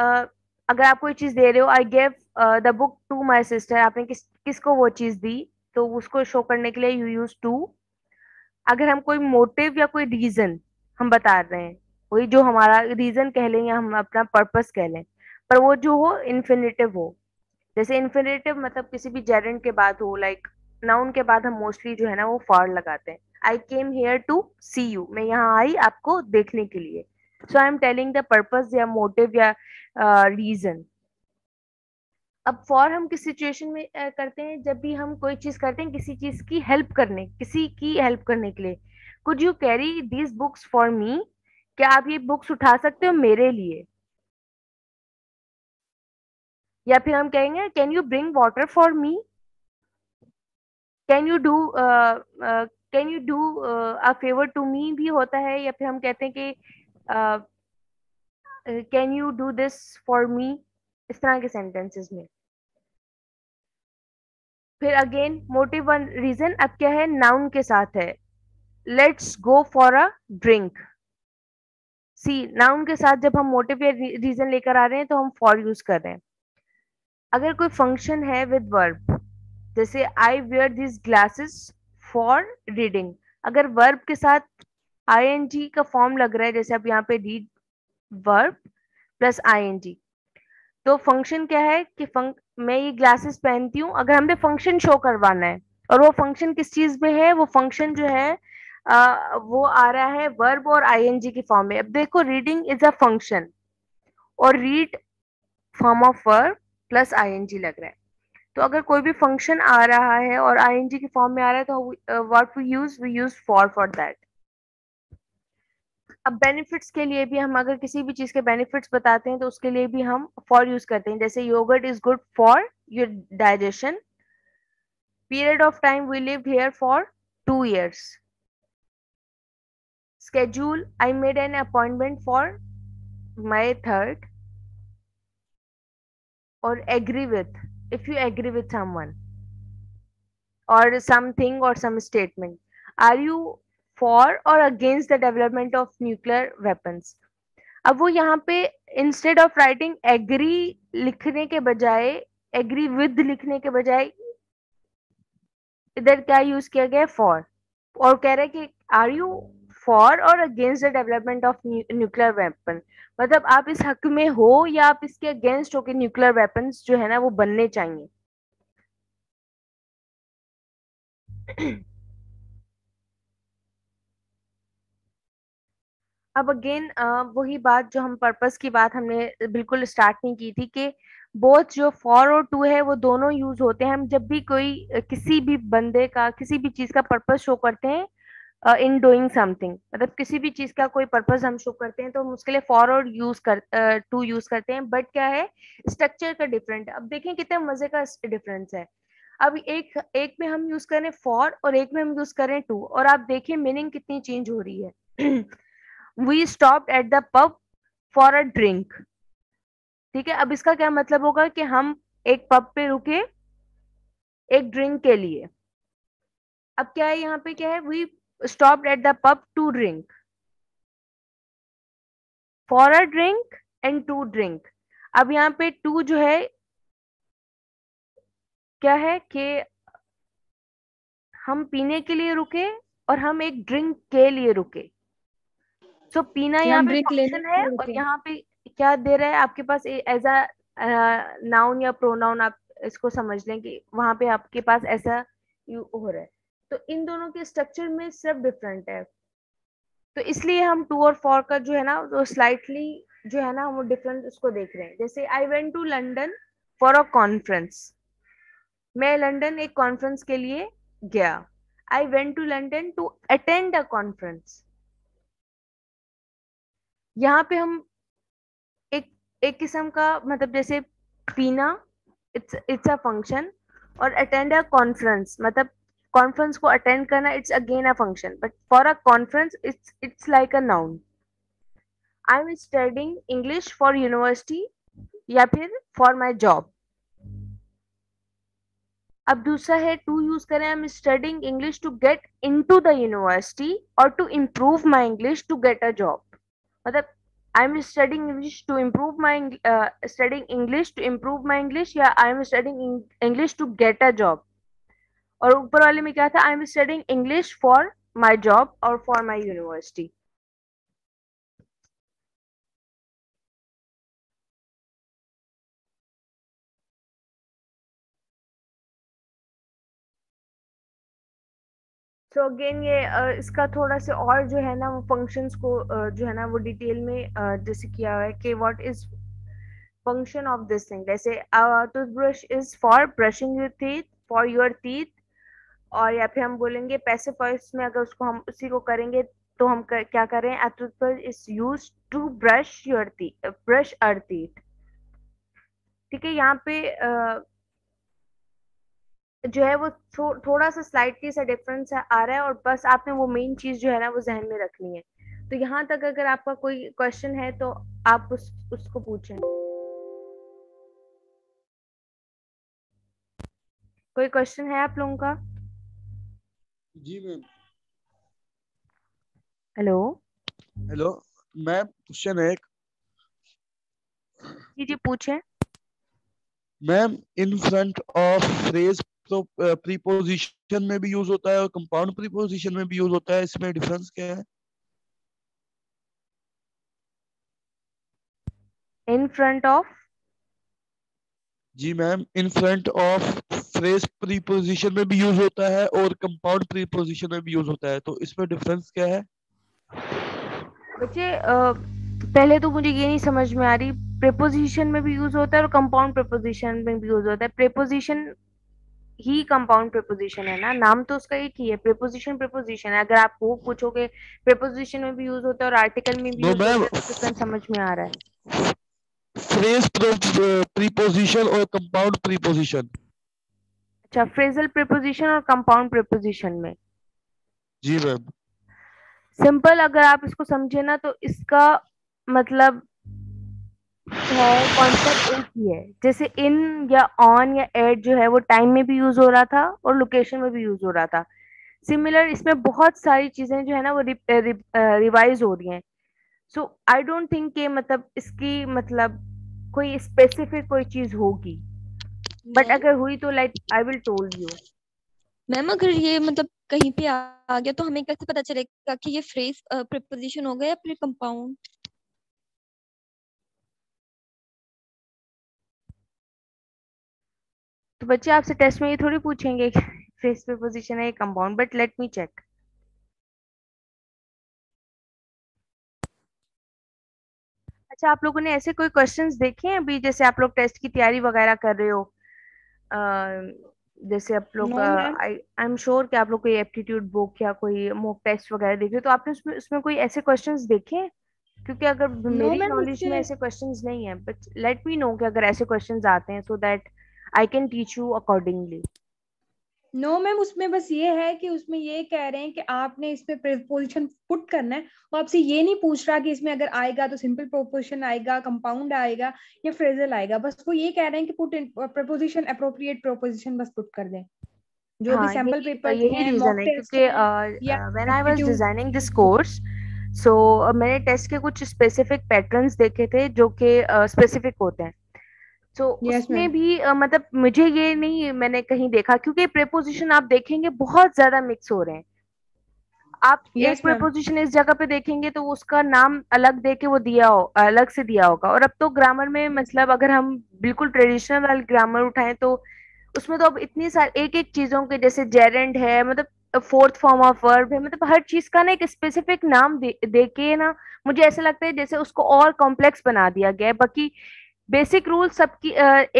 uh, अगर आप कोई चीज दे रहे हो, I give the book to my sister, आपने किस किसको वो चीज दी, तो उसको शो करने के लिए यू यूज टू. अगर हम कोई मोटिव या कोई रीजन हम बता रहे हैं, वही जो हमारा रीजन कह लें या हम अपना पर्पस कह लें, पर वो जो हो इन्फिनेटिव हो, जैसे इन्फिनेटिव मतलब किसी भी जेरेंड के बाद हो, लाइक नाउन के बाद हम मोस्टली जो है ना वो फॉर लगाते हैं. I came here to see you, मैं यहाँ आई आपको देखने के लिए. So I am telling the purpose या मोटिव या रीजन. uh, अब फॉर हम किस सिचुएशन में uh, करते हैं, जब भी हम कोई चीज करते हैं किसी चीज की हेल्प करने, किसी की हेल्प करने के लिए. Could you carry these books for me, क्या आप ये बुक्स उठा सकते हो मेरे लिए. या फिर हम कहेंगे can you bring water for me, can you do can you do a favour to me भी होता है. या फिर हम कहते हैं कि can you do this for me, इस तरह के सेंटेंसेस में. फिर अगेन मोटिव वन रीजन, अब क्या है नाउन के साथ है, let's go for a drink, see noun के साथ जब हम मोटिव या रीजन लेकर आ रहे हैं तो हम फॉर यूज कर रहे हैं। अगर कोई फंक्शन है विद वर्ब, जैसे I wear this glasses for reading, अगर वर्ब के साथ आई एन जी का फॉर्म लग रहा है, जैसे आप यहाँ पे read verb plus I N G, तो फंक्शन क्या है कि फंक मैं ये ग्लासेस पहनती हूँ। अगर हमने फंक्शन शो करवाना है और वो फंक्शन किस चीज में है, वो फंक्शन जो है आ, वो आ रहा है वर्ब और आई एन जी की फॉर्म में। अब देखो रीडिंग इज अ फंक्शन और read form of verb plus I N G लग रहा है, तो अगर कोई भी फंक्शन आ रहा है और आई एन जी की फॉर्म में आ रहा है तो what we use we use for for that. अब बेनिफिट्स के लिए भी हम अगर किसी भी चीज के बेनिफिट्स बताते हैं तो उसके लिए भी हम फॉर यूज करते हैं, जैसे yogurt is good for your digestion, period of time we live here for two years, schedule I made an appointment for May third, और agree with if you agree with someone और something और some statement, are you for और against the development of nuclear weapons. अब वो यहाँ पे instead of writing agree लिखने के बजाय एग्री विद लिखने के बजाय इधर क्या यूज किया गया, फॉर, और कह रहे कि आर यू फॉर और against the development of nuclear weapon, मतलब आप इस हक में हो या आप इसके अगेंस्ट हो कि न्यूक्लियर वेपन्स जो है ना वो बनने चाहिए। अब अगेन वही बात जो हम पर्पस की बात हमने बिल्कुल स्टार्ट नहीं की थी कि बोथ जो फॉर और टू है वो दोनों यूज होते हैं। हम जब भी कोई किसी भी बंदे का किसी भी चीज का पर्पस शो करते हैं इन डूइंग समथिंग, मतलब किसी भी चीज का कोई पर्पस हम शो करते हैं तो हम उसके लिए फॉर और यूज कर टू uh, यूज करते हैं। बट क्या है स्ट्रक्चर का डिफरेंट। अब देखें कितने मजे का डिफरेंस है। अब एक एक में हम यूज करें फॉर और एक में हम यूज करें टू, और आप देखिए मीनिंग कितनी चेंज हो रही है। We stopped at the pub for a drink, ठीक है। अब इसका क्या मतलब होगा कि हम एक पब पे रुके एक ड्रिंक के लिए। अब क्या है यहाँ पे, क्या है We stopped at the pub to drink, for a drink and to drink। अब यहाँ पे to जो है क्या है कि हम पीने के लिए रुके और हम एक ड्रिंक के लिए रुके। तो so, पीना यहाँ पे फंक्शन है और यहाँ पे क्या दे रहा है आपके पास एज अ नाउन या प्रोनाउन, आप इसको समझ लें कि वहां पे आपके पास ऐसा हो रहा है। तो इन दोनों के स्ट्रक्चर में सिर्फ डिफरेंट है, तो इसलिए हम टू और फोर का जो है ना वो स्लाइटली जो है ना वो डिफरेंट उसको देख रहे हैं। जैसे I went to London for a conference, मैं लंदन एक कॉन्फ्रेंस के लिए गया। I went to London to attend a conference. यहाँ पे हम एक एक किस्म का मतलब जैसे पीना इट्स इट्स अ फंक्शन और अटेंड अ कॉन्फ्रेंस मतलब कॉन्फ्रेंस को अटेंड करना it's again a function, but for a conference it's it's like a noun. I am studying English for university या फिर फॉर माई जॉब। अब दूसरा है to use करें, I am studying English to get into the university और to improve my English to get a job, मतलब I am studying English to improve my studying English to improve my English या I am studying English to get a job. और ऊपर वाले में क्या था, I am studying English for my job और for my university. तो so again ये इसका थोड़ा सा और जो है ना वो फंक्शंस को जो है ना वो डिटेल में जैसे किया हुआ है कि what is function of this thing. जैसे toothbrush is for brushing your teeth, for your teeth, और या फिर हम बोलेंगे पैसिव वॉइस में अगर उसको हम उसी को करेंगे तो हम कर, क्या करें, a toothbrush is use to brush your teeth, brush our teeth, ठीक है। यहाँ पे uh, जो है वो थो, थोड़ा सा स्लाइटली सा डिफरेंस आ रहा है और बस आपने वो मेन चीज जो है ना वो जहन में रखनी है। तो यहाँ तक अगर आपका कोई क्वेश्चन है तो आप उस उसको पूछें। कोई क्वेश्चन है आप लोगों का? जी ma'am. Hello hello ma'am question है एक। जी जी पूछे ma'am. In front of phrase तो प्रीपोजिशन में भी यूज होता है और कंपाउंड प्रीपोजिशन में भी यूज होता है, इसमें डिफरेंस क्या है? इन फ्रंट ऑफ, जी ma'am, in front of phrase preposition में भी यूज होता है और कंपाउंड प्रीपोजिशन में भी यूज होता है, तो इसमें डिफरेंस क्या है? बच्चे पहले तो मुझे ये नहीं समझ में आ रही, प्रीपोजिशन में भी यूज होता है और कंपाउंड प्रीपोजिशन में भी यूज होता है। प्रीपोजिशन ही कंपाउंड प्रीपोजिशन है ना, नाम तो उसका एक ही है, प्रीपोजिशन प्रीपोजिशन है। अगर आप वो पूछोगे प्रीपोजिशन में भी यूज होता है और आर्टिकल में भी यूज होता है, तो समझ में आ रहा है फ्रेज प्रीपोजिशन और कंपाउंड प्रीपोजिशन। अच्छा, फ्रेजल प्रीपोजिशन और कंपाउंड प्रीपोजिशन में। जी मैम। सिंपल अगर आप इसको समझे ना तो इसका मतलब है कॉन्सेप्ट एक ही है। जैसे इन या ऑन या एट जो है वो टाइम में भी यूज हो रहा था और लोकेशन में भी यूज हो रहा था। सिमिलर इसमें बहुत सारी चीजें जो है ना वो रि, रि, रि, रिवाइज हो रही हैं। सो आई डोंट थिंक के मतलब इसकी मतलब कोई स्पेसिफिक कोई चीज होगी, बट अगर हुई तो like I will tell you. Ma'am अगर ये मतलब कहीं पे आ, आ गया तो हमें कैसे पता चलेगा कि ये फ्रेज प्रीपोजिशन हो गया या फिर कंपाउंड? तो बच्चे आपसे टेस्ट में ये थोड़ी पूछेंगे फ्रेज प्रीपोजिशन है या compound, but let me check. अच्छा, आप लोगों ने ऐसे कोई क्वेश्चंस देखे हैं अभी, जैसे आप लोग टेस्ट की तैयारी वगैरह कर रहे हो? आ, जैसे आप लोग आई आई एम श्योर कि आप लोग कोई एप्टीट्यूड बुक या कोई मॉक टेस्ट वगैरह देख रहे हो, तो आपने उसमें उसमें कोई ऐसे क्वेश्चंस देखे हैं? क्योंकि अगर मेरी नॉलेज में ऐसे क्वेश्चंस नहीं है, बट लेट मी नो कि अगर ऐसे क्वेश्चंस आते हैं so that I can teach you accordingly. No ma'am, उसमें बस ये है कि उसमें ये कह रहे हैं कि आपने इसमें प्रीपोजिशन पुट करना है, वो आपसे ये नहीं पूछ रहा कि इसमें अगर आएगा तो सिंपल प्रीपोजिशन आएगा, कंपाउंड आएगा या फ्रेजल आएगा। बस वो ये कह रहे हैं कि पुट प्रीपोजिशन एप्रोप्रिएट प्रीपोजिशन बस पुट कर दें। जो हाँ, भी सैंपल पेपर यही रीजन है क्योंकि when I was designing this course so मैंने टेस्ट के कुछ स्पेसिफिक पैटर्न्स देखे थे जो कि स्पेसिफिक होते हैं। तो so, yes, उसमें भी uh, मतलब मुझे ये नहीं मैंने कहीं देखा, क्योंकि प्रीपोजिशन आप देखेंगे बहुत ज्यादा मिक्स हो रहे हैं। आप yes, एक प्रीपोजिशन इस जगह पे देखेंगे तो उसका नाम अलग देके वो दिया हो अलग से दिया होगा। और अब तो ग्रामर में मतलब अगर हम बिल्कुल ट्रेडिशनल वाली ग्रामर उठाएं तो उसमें तो अब इतनी सारी एक एक चीजों के जैसे जेरेंड है, मतलब फोर्थ फॉर्म ऑफ वर्ब है, मतलब हर चीज का ना एक स्पेसिफिक नाम दे, दे के ना मुझे ऐसा लगता है जैसे उसको और कॉम्प्लेक्स बना दिया गया है। बाकी बेसिक रूल सबकी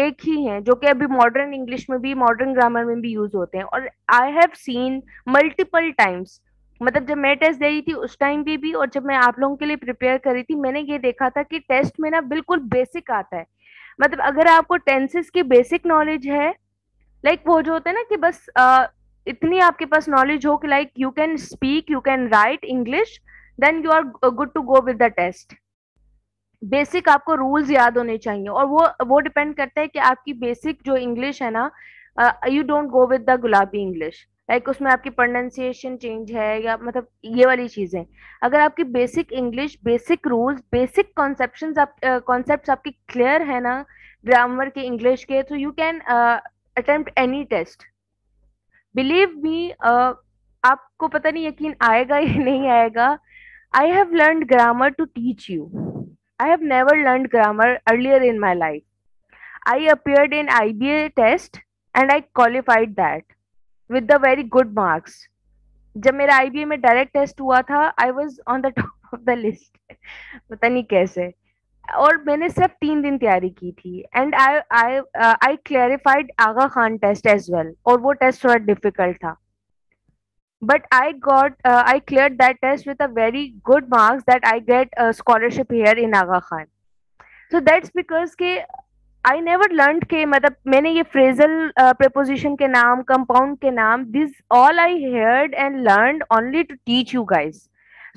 एक ही हैं जो कि अभी मॉडर्न इंग्लिश में भी मॉडर्न ग्रामर में भी यूज होते हैं। और I have seen multiple times, मतलब जब मैं टेस्ट दे रही थी उस टाइम पे भी और जब मैं आप लोगों के लिए प्रिपेयर कर रही थी मैंने ये देखा था कि टेस्ट में ना बिल्कुल बेसिक आता है। मतलब अगर आपको टेंसेस की बेसिक नॉलेज है, लाइक वो जो होता है ना कि बस uh, इतनी आपके पास नॉलेज हो कि like you can speak you can write English, then you are good to go with the test. Basic आपको रूल्स याद होने चाहिए और वो वो डिपेंड करता है कि आपकी बेसिक जो इंग्लिश है ना, you don't go with the गुलाबी इंग्लिश, लाइक उसमें आपकी प्रोनाउंसिएशन चेंज है या मतलब ये वाली चीजें। अगर आपकी basic English basic rules basic conceptions आप कॉन्सेप्ट्स आपके क्लियर है ना ग्रामर के इंग्लिश के, तो you can attempt any test. Believe me, आपको पता नहीं यकीन आएगा या नहीं आएगा, I have learn grammar to teach you. I have never learned grammar earlier in my life. I appeared in I B A test and I qualified that with the very good marks. जब मेरा I B A में direct test हुआ था, I was on the top of the list. पता नहीं कैसे। और मैंने सिर्फ तीन दिन तैयारी की थी and I I uh, I clarified Aga Khan test as well. और वो test थोड़ा difficult था। But I got, uh, I cleared that test with a very good marks that I get a scholarship here in Aga Khan. So that's because के I never learned के मतलब मैंने ये phrasal uh, preposition के नाम compound के नाम this all I heard and learned only to teach you guys.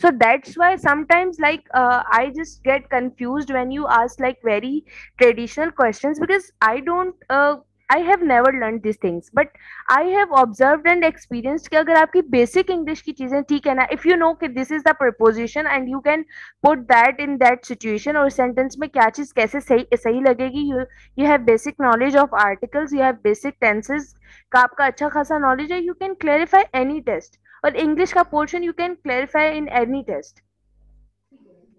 So that's why sometimes like uh, I just get confused when you ask like very traditional questions because I don't uh, I have never learn this things, but I have observe and experience कि अगर आपकी basic English की चीजें ठीक है ना, if you know कि this is the preposition and you can put that in that situation और सेंटेंस में क्या चीज कैसे सही सही लगेगी, you have basic knowledge of articles, you have basic tenses का आपका अच्छा खासा नॉलेज है, you can clarify any test, और इंग्लिश का portion you can clarify in any test,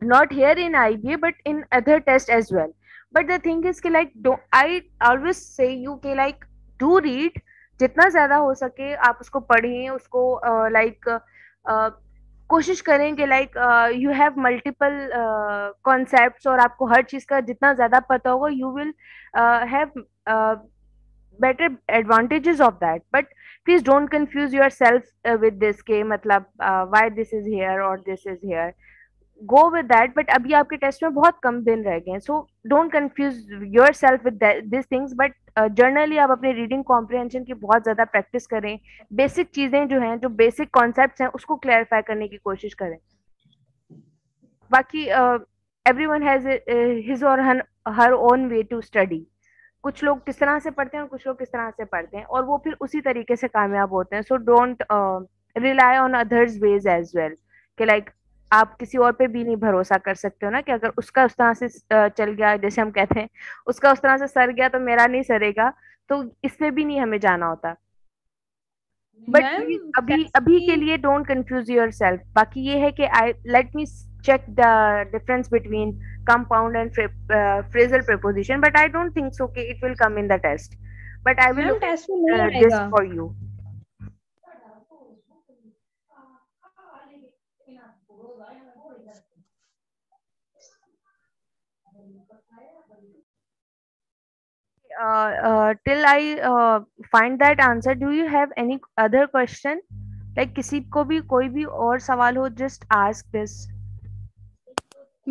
not here in I B A but in other test as well. But the thing is कि like do I always say you कि like do read जितना ज़्यादा हो सके आप उसको पढ़ें, उसको uh, like uh, कोशिश करें कि like uh, you have multiple uh, concepts और आपको हर चीज़ का जितना ज़्यादा पता होगा you will uh, have uh, better advantages of that. But please don't confuse yourself uh, with this के मतलब uh, why this is here or this is here. Go with that, but अभी आपके टेस्ट में बहुत कम दिन रह गए हैं, so don't confuse yourself with these things. But generally आप अपने reading comprehension की बहुत ज़्यादा practice करें, basic चीजें जो हैं, जो basic concepts हैं, उसको clarify करने की कोशिश करें. बाकी everyone has his or her own way to study. कुछ लोग किस तरह से पढ़ते हैं और कुछ लोग किस तरह से पढ़ते हैं, और वो फिर उसी तरीके से कामयाब होते हैं. So don't rely on others' ways as well. कि like आप किसी और पे भी नहीं भरोसा कर सकते हो ना, कि अगर उसका उस तरह से चल गया, जैसे हम कहते हैं उसका उस तरह से सर गया तो मेरा नहीं सरेगा, तो इसमें भी नहीं हमें जाना होता. बट अभी अभी के लिए डोंट कंफ्यूज योरसेल्फ. बाकी ये है कि I let me check the difference between compound and phrasal preposition, but I don't think so कि it will come in the test, but I will test this for you. Uh, uh, till I uh, find that answer, do you have any other question? Like किसी को भी कोई भी और सवाल हो, just ask this.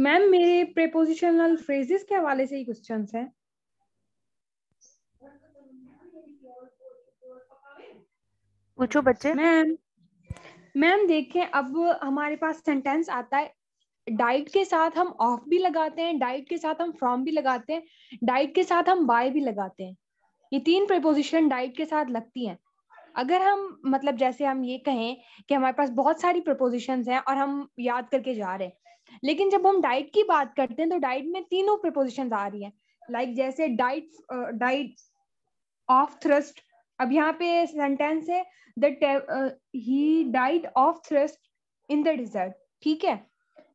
Ma'am मेरे prepositional phrases के हवाले से ही questions हैं. पूछो बच्चे. मैम मैम देखें, अब हमारे पास sentence आता है, डाइट के साथ हम ऑफ भी लगाते हैं, डाइट के साथ हम फ्रॉम भी लगाते हैं, डाइट के साथ हम बाय भी लगाते हैं. ये तीन प्रीपोजिशन डाइट के साथ लगती हैं. अगर हम मतलब जैसे हम ये कहें कि हमारे पास बहुत सारी प्रीपोजिशंस हैं और हम याद करके जा रहे हैं, लेकिन जब हम डाइट की बात करते हैं तो डाइट में तीनों प्रीपोजिशंस आ रही हैं. लाइक जैसे डाइट डाइट ऑफ थ्रस्ट. अब यहाँ पे सेंटेंस है that he died of thirst in the desert, ठीक है,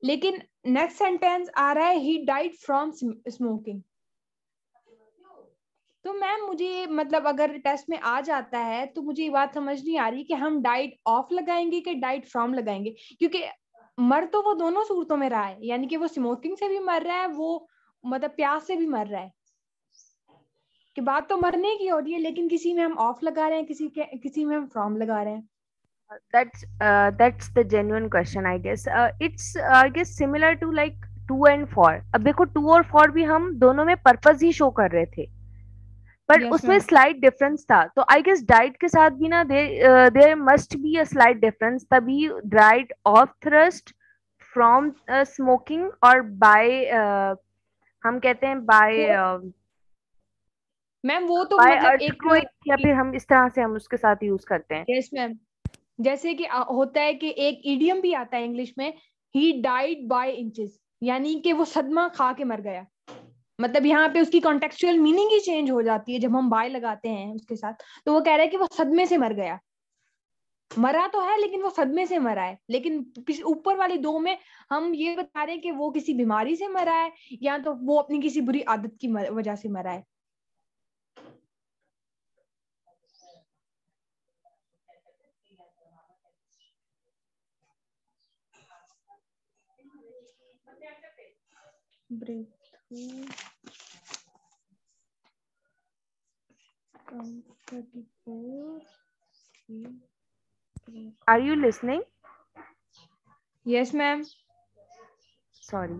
लेकिन नेक्स्ट सेंटेंस आ रहा है ही डाइड फ्रॉम स्मोकिंग. तो मैम मुझे मतलब अगर टेस्ट में आ जाता है तो मुझे ये बात समझ नहीं आ रही कि हम डाइड ऑफ लगाएंगे कि डाइड फ्रॉम लगाएंगे, क्योंकि मर तो वो दोनों सूरतों में रहा है, यानी कि वो स्मोकिंग से भी मर रहा है, वो मतलब प्यास से भी मर रहा है, कि बात तो मरने की हो रही है, लेकिन किसी में हम ऑफ लगा रहे हैं, किसी के किसी में हम फ्रॉम लगा रहे हैं. That's uh, that's the genuine question, I guess. Uh, it's uh, I guess similar to like two and four. अब देखो two और four भी हम दोनों में purpose ही show कर रहे थे, पर yes, उसमें slight difference था. तो I guess diet के साथ भी ना there uh, there must be a slight difference. तभी diet off thrust from uh, smoking और by uh, हम कहते हैं by मैम uh, वो तो मतलब एक या फिर हम इस तरह से हम उसके साथ use करते हैं. Yes ma'am. जैसे कि होता है कि एक इडियम भी आता है इंग्लिश में he died by inches, यानी कि वो सदमा खा के मर गया. मतलब यहाँ पे उसकी कॉन्टेक्चुअल मीनिंग ही चेंज हो जाती है जब हम by लगाते हैं उसके साथ. तो वो कह रहा है कि वो सदमे से मर गया, मरा तो है लेकिन वो सदमे से मरा है, लेकिन ऊपर वाले दो में हम ये बता रहे हैं कि वो किसी बीमारी से मरा है या तो वो अपनी किसी बुरी आदत की वजह से मरा है. Are you listening? Yes, ma'am. Sorry.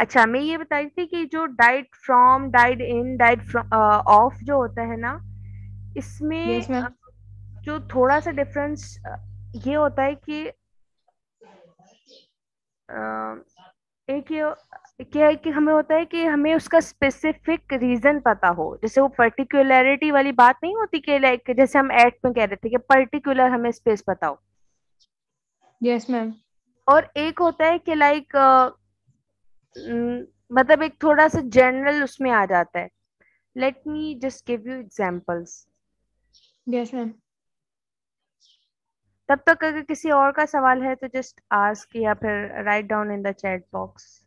अच्छा मैं ये बता रही थी कि जो died from, died in, died from, off जो होता है ना, इसमें yes, ma'am. जो थोड़ा सा डिफरेंस ये होता है कि uh, एक ये क्या है कि हमें होता है कि हमें उसका स्पेसिफिक रीजन पता हो, जैसे वो पर्टिकुलरिटी वाली बात नहीं होती कि लाइक जैसे हम एड में कह रहे थे कि पर्टिकुलर हमें स्पेस पता हो। Yes ma'am. और एक होता है कि लाइक मतलब एक थोड़ा सा जनरल उसमें आ जाता है। Let me just give you examples. Yes ma'am. तब तक अगर किसी और का सवाल है तो जस्ट आस्क या फिर write down in the chat box.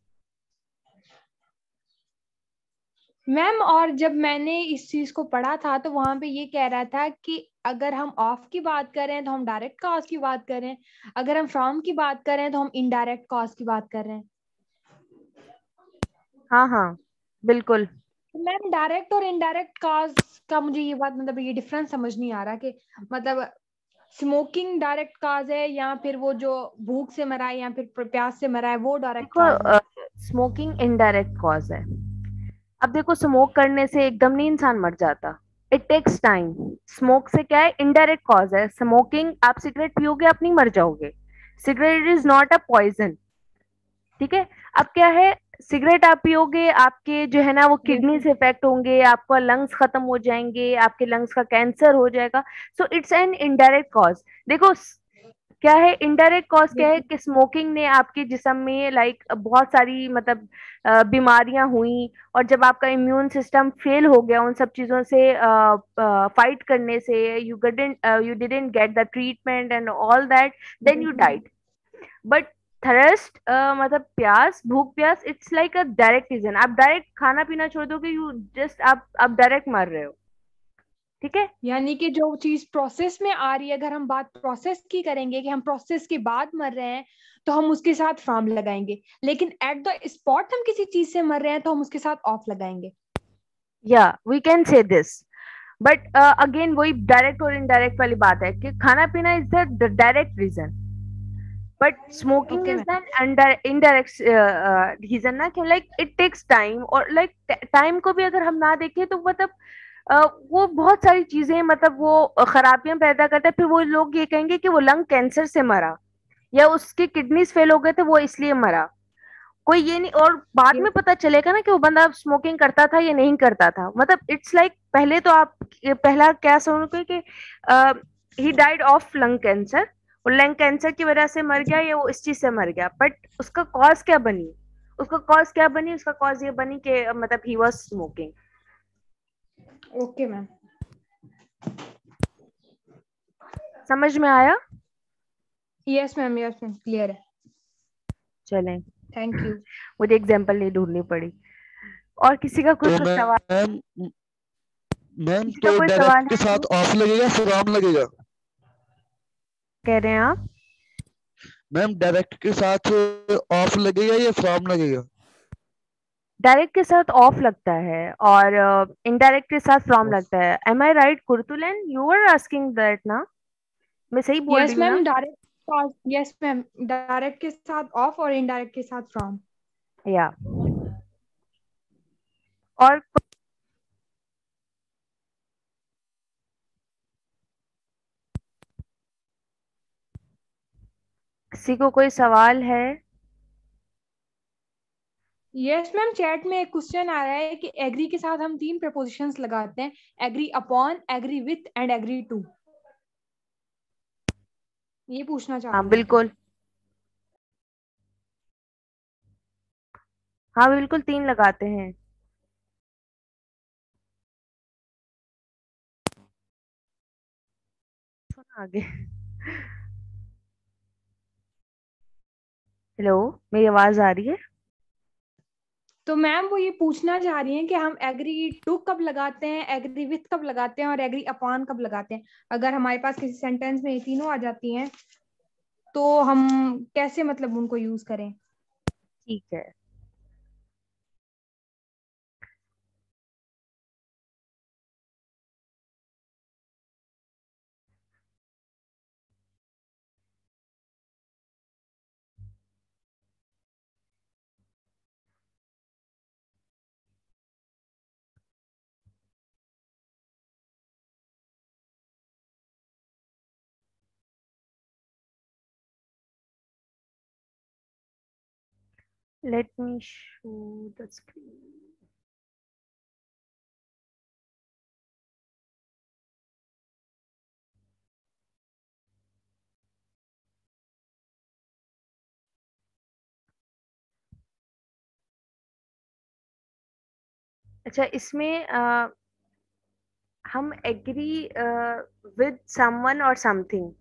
Ma'am और जब मैंने इस चीज को पढ़ा था तो वहां पे ये कह रहा था कि अगर हम ऑफ की बात करें तो हम डायरेक्ट कॉज की बात करें, अगर हम फ्रॉम की बात करें तो हम इनडायरेक्ट कॉज की बात कर रहे हैं। हाँ हाँ बिल्कुल। मैम डायरेक्ट और इनडायरेक्ट कॉज का मुझे ये बात मतलब ये डिफरेंस समझ नहीं आ रहा कि मतलब स्मोकिंग डायरेक्ट कॉज है या फिर वो जो भूख से मरा है या फिर प्यास से मरा है वो डायरेक्ट। स्मोकिंग इनडायरेक्ट कॉज है। अब देखो स्मोक करने से एकदम नहीं इंसान मर जाता, इट टेक्स टाइम। स्मोक से क्या है, इनडायरेक्ट कॉज है। स्मोकिंग आप सिगरेट पियोगे आप नहीं मर जाओगे, cigarette is not a poison. ठीक है। अब क्या है, सिगरेट आप पियोगे आपके जो है ना वो किडनी से इफेक्ट होंगे, आपका लंग्स खत्म हो जाएंगे, आपके लंग्स का कैंसर हो जाएगा। So it's an indirect cause. देखो क्या है इनडायरेक्ट कॉज क्या है कि स्मोकिंग ने आपके जिस्म में लाइक बहुत सारी मतलब बीमारियां हुई, और जब आपका इम्यून सिस्टम फेल हो गया उन सब चीजों से फाइट करने से, you didn't you didn't get the treatment and all that, then you died. But thirst uh, मतलब प्यास, भूख प्यास, it's like a direct reason. आप डायरेक्ट खाना पीना छोड़ दोगे, यू जस्ट आप आप डायरेक्ट मर रहे हो। ठीक है। यानी कि जो चीज प्रोसेस में आ रही है, अगर हम बात प्रोसेस की करेंगे कि हम प्रोसेस के बाद मर रहे हैं तो हम उसके साथ फ्रॉम लगाएंगे, लेकिन एट द स्पॉट हम किसी चीज से मर रहे हैं तो हम उसके साथ ऑफ लगाएंगे। या we can say this. But again वही डायरेक्ट और इनडायरेक्ट वाली बात है कि खाना पीना is the direct reason, but smoking is an under indirect reason ना, कि लाइक इट टेक्स टाइम। और लाइक like, टाइम को भी अगर हम ना देखें तो मतलब uh, वो बहुत सारी चीजें मतलब वो खराबियां पैदा करता है। फिर वो लोग ये कहेंगे कि वो लंग कैंसर से मरा या उसके किडनीज फेल हो गए थे वो इसलिए मरा, कोई ये नहीं। और बाद में पता चलेगा ना कि वो बंदा स्मोकिंग करता था या नहीं करता था। मतलब इट्स लाइक like, पहले तो आप पहला क्या समझोगे कि he died of lung cancer, lung cancer की वजह से मर गया या वो इस चीज से मर गया, बट उसका कॉज क्या बनी, उसका कॉज क्या बनी, उसका कॉज ये बनी कि मतलब he was smoking. Okay ma'am, समझ में आया? Yes ma'am, yes ma'am, clear है। चलें, थैंक यू। मुझे एग्जांपल नहीं ढूंढनी पड़ी। और किसी का कुछ तो सवाल? मैम तो डायरेक्ट के साथ ऑफ लगेगा, फ्रॉम लगेगा कह रहे हैं आप? मैम डायरेक्ट के साथ ऑफ लगेगा या फ्रॉम लगेगा? डायरेक्ट के साथ ऑफ लगता है और इनडायरेक्ट uh, के साथ फ्रॉम लगता है। Am I right Qurratulain? You are asking that ना, मैं सही बोल रही हूं? Yes ma'am, direct, yes ma'am, direct के साथ ऑफ और इनडायरेक्ट के साथ फ्रॉम। या और किसी को कोई सवाल है? यस मैम, चैट में एक क्वेश्चन आ रहा है कि एग्री के साथ हम तीन प्रपोजिशंस लगाते हैं, agree upon, agree with and agree to. ये पूछना चाहते हैं। हाँ बिल्कुल, हाँ बिल्कुल तीन लगाते हैं। आगे हेलो, मेरी आवाज आ रही है? तो मैम वो ये पूछना चाह रही हैं कि हम एग्री टू कब लगाते हैं, एग्री विथ कब लगाते हैं और एग्री अपॉन कब लगाते हैं? अगर हमारे पास किसी सेंटेंस में ये तीनों आ जाती हैं तो हम कैसे मतलब उनको यूज करें? ठीक है, Let me show the screen. अच्छा, इसमें आ, हम एग्री विद समवन और समथिंग,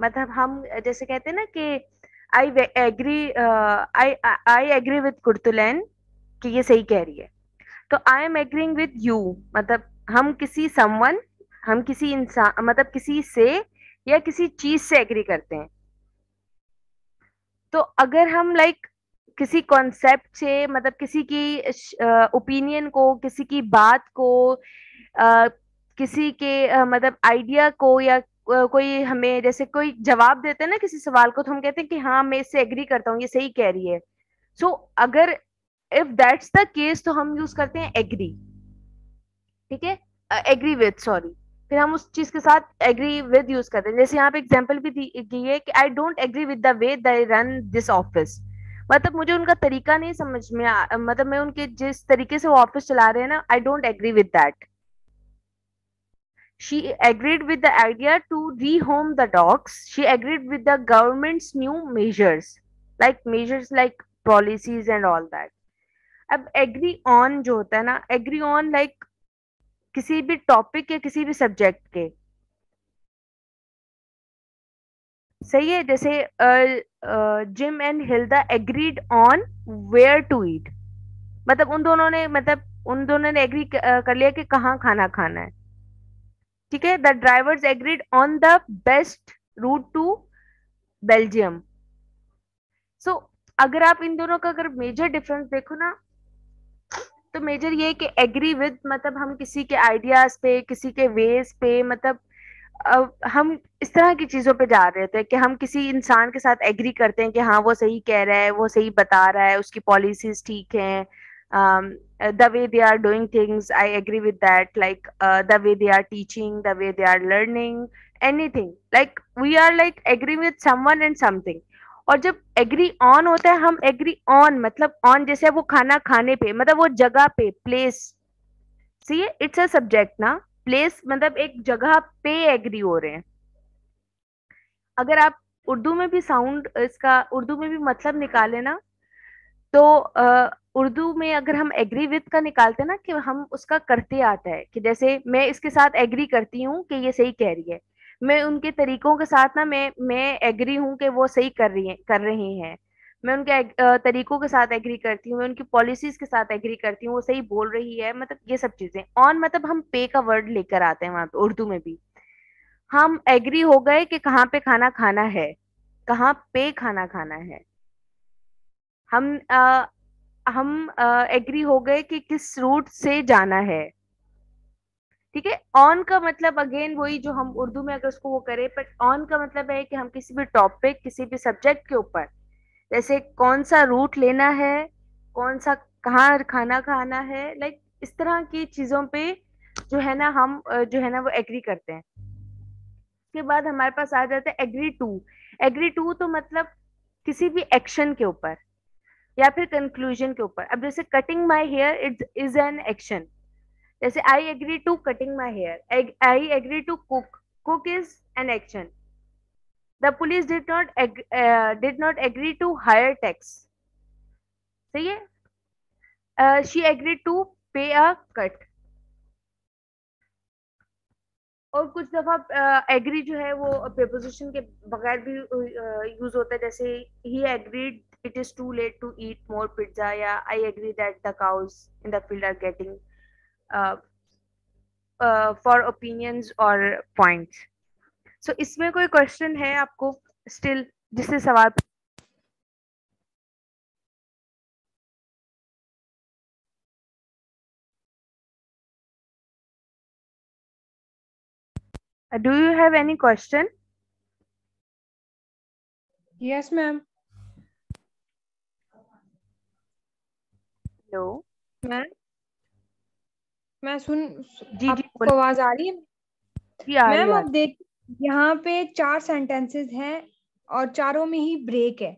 मतलब हम जैसे कहते हैं ना कि I agree I I agree with Qurratulain कि ये सही कह रही है, तो I am agreeing with you मतलब हम किसी समवन, हम किसी इंसान मतलब किसी से या किसी चीज से एग्री करते हैं। तो अगर हम लाइक like, किसी कॉन्सेप्ट से मतलब किसी की ओपिनियन uh, को, किसी की बात को, uh, किसी के uh, मतलब आइडिया को या कोई हमें जैसे कोई जवाब देते हैं ना किसी सवाल को, तो हम कहते हैं कि हाँ मैं इससे एग्री करता हूँ, ये सही कह रही है। सो so, अगर इफ दैट्स द केस तो हम यूज करते हैं एग्री, ठीक है, एग्री विद सॉरी, फिर हम उस चीज के साथ एग्री विद यूज करते हैं। जैसे यहाँ पे एग्जांपल भी दी है कि I don't agree with the way they run this office, मतलब मुझे उनका तरीका नहीं समझ में आ, मतलब मैं उनके जिस तरीके से वो ऑफिस चला रहे हैं ना, I don't agree with that. She agreed with the idea to rehome the dogs. She agreed with the government's new measures, like measures like policies and all that. अब agree on जो होता है ना, agree on like किसी भी topic या किसी भी subject के, सही है। जैसे Jim and Hilda agreed on where to eat, मतलब उन दोनों ने मतलब उन दोनों ने agree कर लिया कि कहाँ खाना खाना है, ठीक है। The drivers agreed on the best route to Belgium. So अगर आप इन दोनों का अगर मेजर डिफरेंस देखो ना, तो मेजर ये है कि एग्री विद मतलब हम किसी के आइडियाज पे, किसी के वेज पे, मतलब हम इस तरह की चीजों पे जा रहे थे कि हम किसी इंसान के साथ एग्री करते हैं कि हाँ वो सही कह रहा है, वो सही बता रहा है, उसकी पॉलिसीज ठीक हैं, um the way they are doing things I agree with that, like uh, the way they are teaching, the way they are learning, anything like we are like agree with someone and something। और जब agree on होता है, हम agree on मतलब on जैसे वो खाना खाने पे, मतलब वो जगह पे, place, see it's a subject ना, place मतलब एक जगह पे agree हो रहे हैं। अगर आप उर्दू में भी sound इसका उर्दू में भी मतलब निकाले ना, तो uh, उर्दू में अगर हम एग्री विद का निकालते हैं ना कि हम उसका करते आता है कि जैसे मैं इसके साथ एग्री करती हूँ कि ये सही कह रही है, मैं उनके तरीकों के साथ ना मैं मैं एग्री हूँ कि वो सही कर रही है कर रही हैं, मैं उनके तरीकों के साथ एग्री करती हूँ, मैं उनकी पॉलिसीज के साथ एग्री करती हूँ, वो सही बोल रही है, मतलब ये सब चीजें। ऑन मतलब हम पे का वर्ड लेकर आते हैं वहां पे, उर्दू में भी हम एग्री हो गए कि कहाँ पे खाना खाना है, कहाँ पे खाना खाना है, हम आ, हम एग्री uh, हो गए कि किस रूट से जाना है, ठीक है। ऑन का मतलब अगेन वही जो हम उर्दू में अगर उसको वो करें, बट ऑन का मतलब है कि हम किसी भी टॉपिक, किसी भी सब्जेक्ट के ऊपर जैसे कौन सा रूट लेना है, कौन सा कहाँ खाना खाना है, लाइक like, इस तरह की चीजों पे जो है ना हम जो है ना वो एग्री करते हैं। उसके बाद हमारे पास आ जाता है एग्री टू। एग्री टू तो मतलब किसी भी एक्शन के ऊपर या फिर कंक्लूजन के ऊपर। अब जैसे cutting my hair it is an action, जैसे I agree to cutting my hair, I agree to cook, cook is an action. The police did not did not agree to higher tax, सही है। She agree to पे अ cut. और कुछ दफा agree uh, जो है वो प्रीपोजिशन के बगैर भी यूज uh, होता है, जैसे ही agreed it is too late to eat more pizza, या I agree that the cows in the field are getting uh, uh, for opinions or points। So इसमें कोई question है आपको still जिससे सवाल? Do you have any question? Yes, ma'am. Hello मैं मैं सुन जी, आपको आवाज आ रही है मैम? आप देख यहाँ पे चार सेंटेंसेस हैं और चारों में ही ब्रेक है,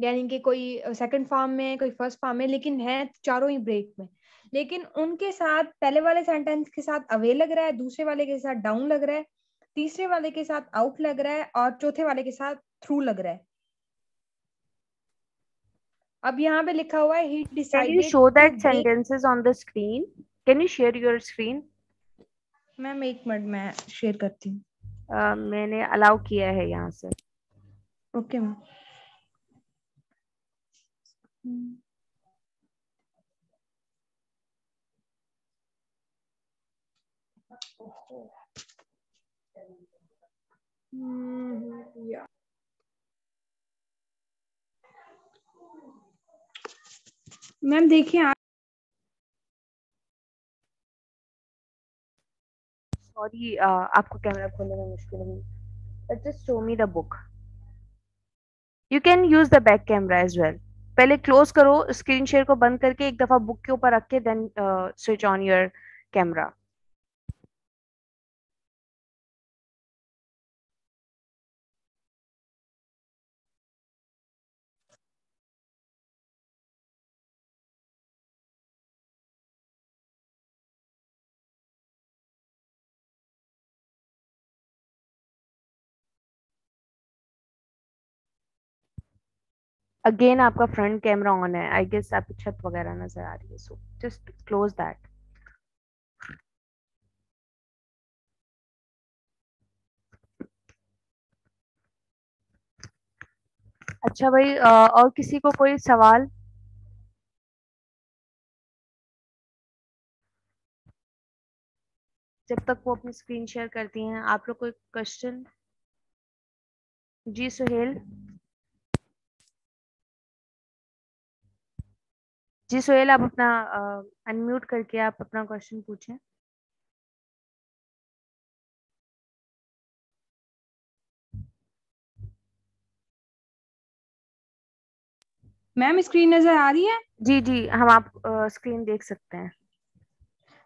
यानी कि कोई सेकंड फार्म में, कोई फर्स्ट फार्म में, लेकिन है चारों ही ब्रेक में। लेकिन उनके साथ पहले वाले सेंटेंस के साथ अवे लग रहा है, दूसरे वाले के साथ डाउन लग रहा है, तीसरे वाले के साथ आउट लग रहा है और चौथे वाले के साथ थ्रू लग रहा है। अब यहाँ पे लिखा हुआ है he decided Can you show that sentences on the screen? Can you share your screen? Ma'am एक मिनट मैं शेयर करती हूँ। uh, मैंने अलाउ किया है यहाँ से। Okay ma'am. हम्म या मैम देखिए आप, सॉरी आपको कैमरा खोलने में मुश्किल हुई। Just show me the book. You can use the back camera as well. पहले क्लोज करो स्क्रीन शेयर को, बंद करके एक दफा बुक के ऊपर रख के then switch on your camera. Again आपका फ्रंट कैमरा ऑन है, आई गेस आपकी छत वगैरह नजर आ रही है, सो जस्ट क्लोज दैट। अच्छा भाई, और किसी को कोई सवाल? जब तक वो अपनी स्क्रीन शेयर करती हैं, आप लोग कोई क्वेश्चन? जी सुहेल, जी सोहेल आप अपना अनम्यूट uh, करके आप अपना क्वेश्चन पूछें। मैम स्क्रीन नजर आ रही है? जी जी हम आप uh, स्क्रीन देख सकते हैं।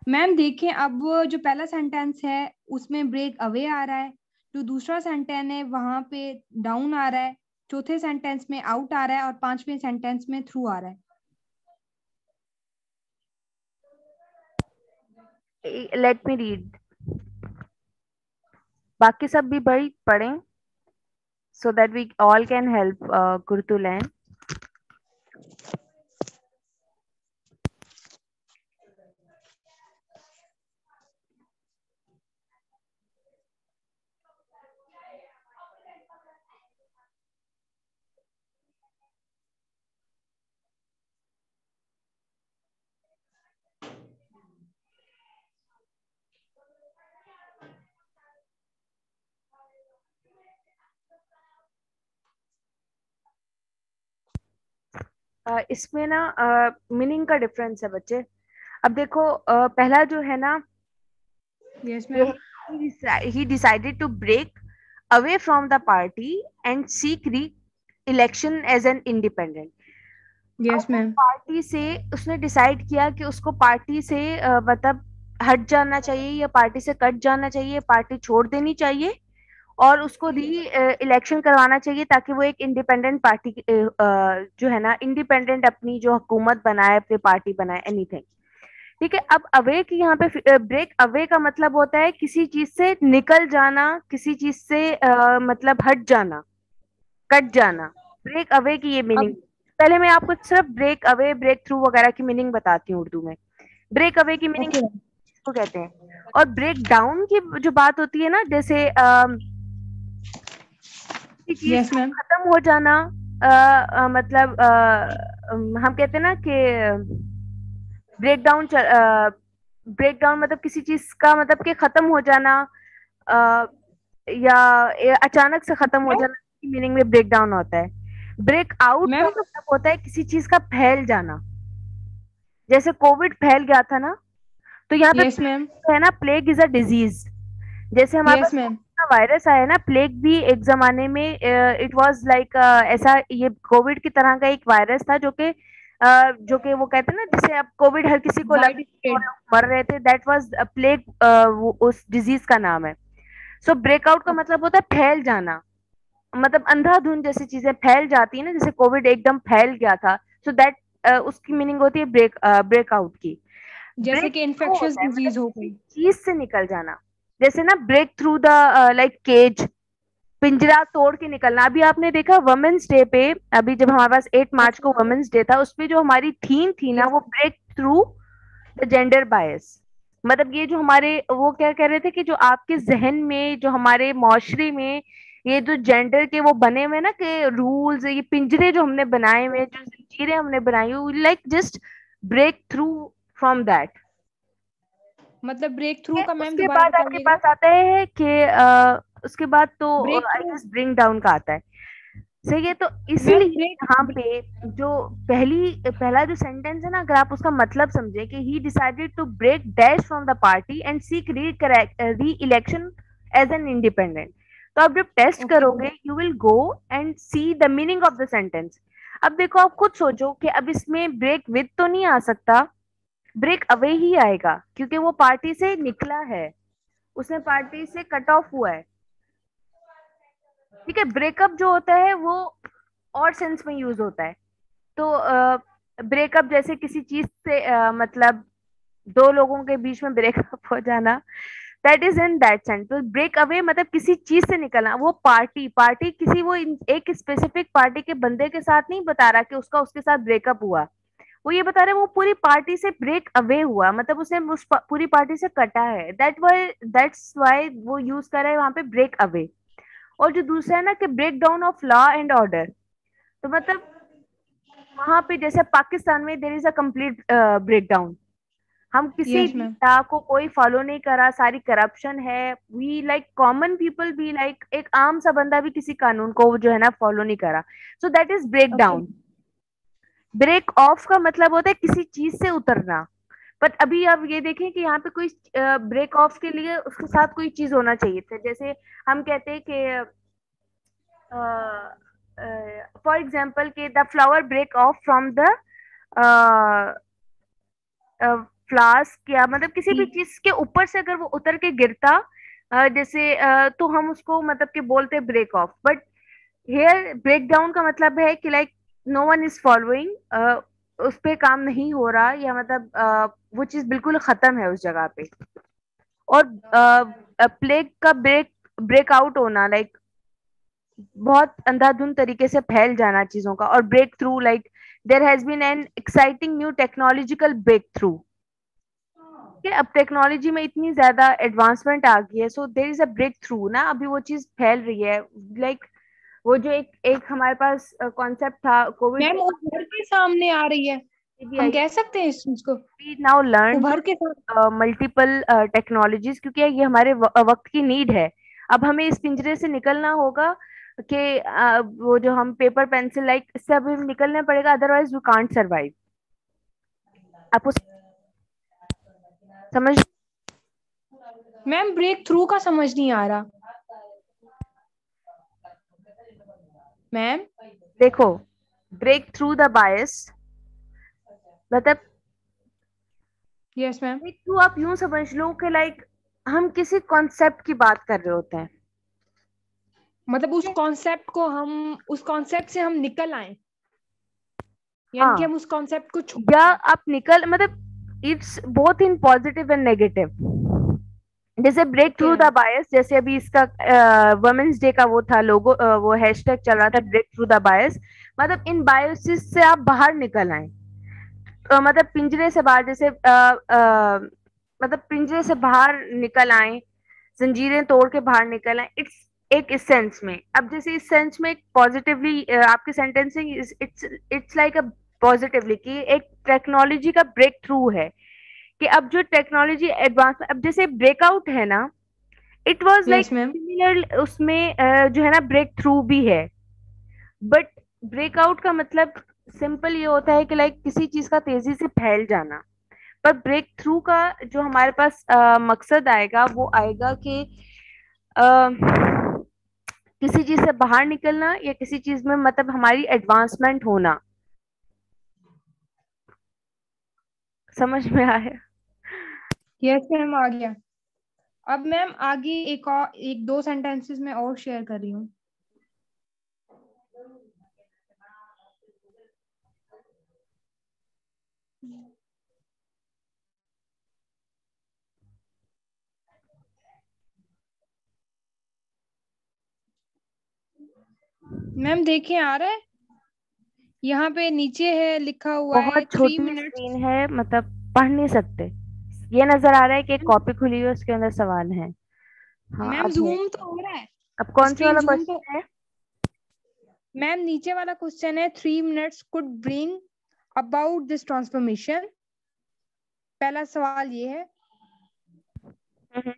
मैम देखें अब जो पहला सेंटेंस है उसमें ब्रेक अवे आ रहा है, जो दूसरा सेंटेंस है वहां पे डाउन आ रहा है, चौथे सेंटेंस में आउट आ रहा है और पांचवें सेंटेंस में थ्रू आ रहा है। Let me read. बाकी सब भी भाई पढ़ें so that we all can help Qurratulain. Uh, इसमें ना मीनिंग uh, का डिफरेंस है बच्चे। अब देखो uh, पहला जो है ना yes, he decided to break away from the party and seek re-election as an independent। yes, party से उसने डिसाइड किया कि उसको पार्टी से uh, मतलब हट जाना चाहिए या पार्टी से कट जाना चाहिए, पार्टी छोड़ देनी चाहिए और उसको री इलेक्शन करवाना चाहिए ताकि वो एक इंडिपेंडेंट पार्टी जो है ना इंडिपेंडेंट अपनी जो हुकूमत बनाए, अपनी पार्टी बनाए, एनीथिंग। ठीक है। अब अवे की यहाँ पे ब्रेक अवे का मतलब होता है किसी चीज से निकल जाना, किसी चीज से आ, मतलब हट जाना, कट जाना। ब्रेक अवे की ये मीनिंग। पहले मैं आपको सिर्फ ब्रेक अवे, ब्रेक थ्रू वगैरह की मीनिंग बताती हूँ उर्दू में। ब्रेक अवे की मीनिंग okay. को कहते हैं। और ब्रेक डाउन की जो बात होती है ना, जैसे आ, Yes, खत्म हो जाना, आ, आ, मतलब आ, हम कहते हैं ना कि ब्रेकडाउन, ब्रेकडाउन मतलब किसी चीज का मतलब कि खत्म हो जाना आ, या अचानक से खत्म हो जाना की मीनिंग में ब्रेकडाउन होता है। ब्रेक आउट का मतलब होता है किसी चीज का फैल जाना, जैसे कोविड फैल गया था ना, तो यहाँ yes, पे है ना प्लेग इज अ डिजीज। जैसे हमारे वायरस आया ना, प्लेग भी एक जमाने में इट वाज लाइक ऐसा, ये कोविड की तरह का एक वायरस था जो कि uh, जो कि वो कहते हैं ना, जिससे अब कोविड हर किसी को लग मर रहे थे, दैट वाज प्लेग, उस डिजीज का नाम है। सो ब्रेकआउट का मतलब होता है फैल जाना, मतलब अंधाधुंध जैसी चीजें फैल जाती है ना, जैसे कोविड एकदम फैल गया था, सो दैट उसकी मीनिंग होती है ब्रेक ब्रेकआउट की, जैसे कि इन्फेक्शियस डिजीज हो गई, चीज से निकल जाना, जैसे ना break through the like cage, पिंजरा तोड़ के निकलना। अभी आपने देखा वुमेन्स डे पे, अभी जब हमारे पास एट मार्च को वुमेन्स डे था, उसपे जो हमारी थीम थी ना वो break through the gender bias, मतलब ये जो हमारे वो क्या कह रहे थे कि जो आपके जहन में, जो हमारे माशरे में ये जो जेंडर के वो बने हुए ना कि रूल्स, ये पिंजरे जो हमने बनाए हुए, जो जंजीरें हमने बनाई, like just break through from that, मतलब ब्रेक थ्रू का मैम दोबारा बाद आपके पास आता है कि आ, उसके बाद तो आई गेस ब्रिंग डाउन का आता है, सही है। तो इसीलिए यहाँ पे जो पहली पहला जो सेंटेंस है ना, अगर आप उसका मतलब समझे कि he decided to break dash from the party and seek re election as an independent, तो आप जब टेस्ट करोगे you will go and see the meaning of the sentence. अब देखो आप खुद सोचो कि अब इसमें ब्रेक विद तो नहीं आ सकता, ब्रेक अवे ही आएगा, क्योंकि वो पार्टी से निकला है, उसने पार्टी से कट ऑफ हुआ है, ठीक है। ब्रेकअप जो होता है वो और सेंस में यूज होता है, तो ब्रेकअप जैसे किसी चीज से आ, मतलब दो लोगों के बीच में ब्रेकअप हो जाना, that is in that sense. Break away मतलब किसी चीज से निकलना, वो पार्टी पार्टी किसी वो एक स्पेसिफिक पार्टी के बंदे के साथ नहीं बता रहा कि उसका उसके साथ ब्रेकअप हुआ, वो ये बता रहे वो पूरी पार्टी से ब्रेक अवे हुआ, मतलब उसने उस पा, पूरी पार्टी से कटा है, दैट वाई दैट्स वाई वो यूज कर रहा है वहां पे ब्रेक अवे। और जो दूसरा है ना कि break down of law and order, तो मतलब वहां पे जैसे पाकिस्तान में there is a complete break down, हम किसी नेता yes, को कोई फॉलो नहीं करा, सारी करप्शन है, वी लाइक कॉमन पीपल भी लाइक एक आम सा बंदा भी किसी कानून को जो है ना फॉलो नहीं करा, so that is break down. Break off का मतलब होता है किसी चीज से उतरना, बट अभी आप ये देखें कि यहाँ पे कोई ब्रेक ऑफ के लिए उसके साथ कोई चीज होना चाहिए था, जैसे हम कहते हैं कि फॉर एग्जाम्पल के the flower break off from the flask, या मतलब किसी भी चीज के ऊपर से अगर वो उतर के गिरता uh, जैसे uh, तो हम उसको मतलब के बोलते break off, but here break down का मतलब है कि like no one is following, उस पे काम नहीं हो रहा, या मतलब आ, वो चीज बिल्कुल खत्म है उस जगह पे। और प्लेग का ब्रेक ब्रेकआउट होना, लाइक बहुत अंधाधुंध तरीके से फैल जाना चीजों का। और break through like there has been an exciting new technological break through, अब टेक्नोलॉजी में इतनी ज्यादा एडवांसमेंट आ गई है, so there is a break through ना, अभी वो चीज फैल रही है। लाइक like, वो जो एक एक हमारे पास कॉन्सेप्ट था कोविड, मैम उभर के सामने आ रही है, हम कह सकते हैं इस चीज को वी नाउ लर्न उभर के मल्टीपल टेक्नोलॉजीज, क्योंकि ये हमारे वक्त की नीड है। अब हमें इस पिंजरे से निकलना होगा कि uh, वो जो हम पेपर पेंसिल लाइक इससे अभी निकलना पड़ेगा, अदरवाइज वी कांट सर्वाइव। आप उस समझ मैम ब्रेक थ्रू का समझ नहीं आ रहा मैम। देखो ब्रेक थ्रू द बायस मतलब यस मैम, ब्रेक थ्रू आप यूं समझ लो कि लाइक हम किसी कॉन्सेप्ट की बात कर रहे होते हैं, मतलब उस कॉन्सेप्ट को हम उस कॉन्सेप्ट से हम निकल आए, यानी कि हम उस कॉन्सेप्ट को छू, या आप निकल मतलब it's both in positive and negative. जैसे ब्रेक थ्रू द बायस, जैसे अभी इसका वुमेन्स डे का वो था लोगो, uh, वो हैशटैग चल रहा था ब्रेक थ्रू द बायस, मतलब इन बायसेस से आप बाहर निकल आए, uh, मतलब पिंजरे से बाहर, जैसे uh, uh, मतलब पिंजरे से बाहर निकल आए, जंजीरें तोड़ के बाहर निकल आए। इट्स एक इस सेंस में, अब जैसे इस सेंस में पॉजिटिवली uh, आपके sentencing it's it's like a positively कि एक टेक्नोलॉजी का ब्रेक थ्रू है कि अब जो टेक्नोलॉजी एडवांस, अब जैसे ब्रेकआउट है ना, इट वाज लाइक सिमिलर, उसमें जो है ना ब्रेक थ्रू भी है, बट ब्रेकआउट का मतलब सिंपल ये होता है कि लाइक किसी चीज का तेजी से फैल जाना, पर ब्रेक थ्रू का जो हमारे पास आ, मकसद आएगा वो आएगा कि आ, किसी चीज से बाहर निकलना, या किसी चीज में मतलब हमारी एडवांसमेंट होना। समझ में आया? यस मैम आ गया। अब मैम आगे एक और एक दो सेंटेंसेस में और शेयर कर रही हूँ। मैम देखिए आ रहा है, यहाँ पे नीचे है लिखा हुआ है बहुत छोटी स्क्रीन है, मतलब पढ़ नहीं सकते। ये नजर आ रहा है कि एक कॉपी खुली है उसके अंदर सवाल है। हाँ, मैम जूम तो हो रहा है। अब कौन सा वाला क्वेश्चन तो... है मैम? नीचे वाला क्वेश्चन है three minutes could bring about this transformation. पहला सवाल ये है। mm-hmm.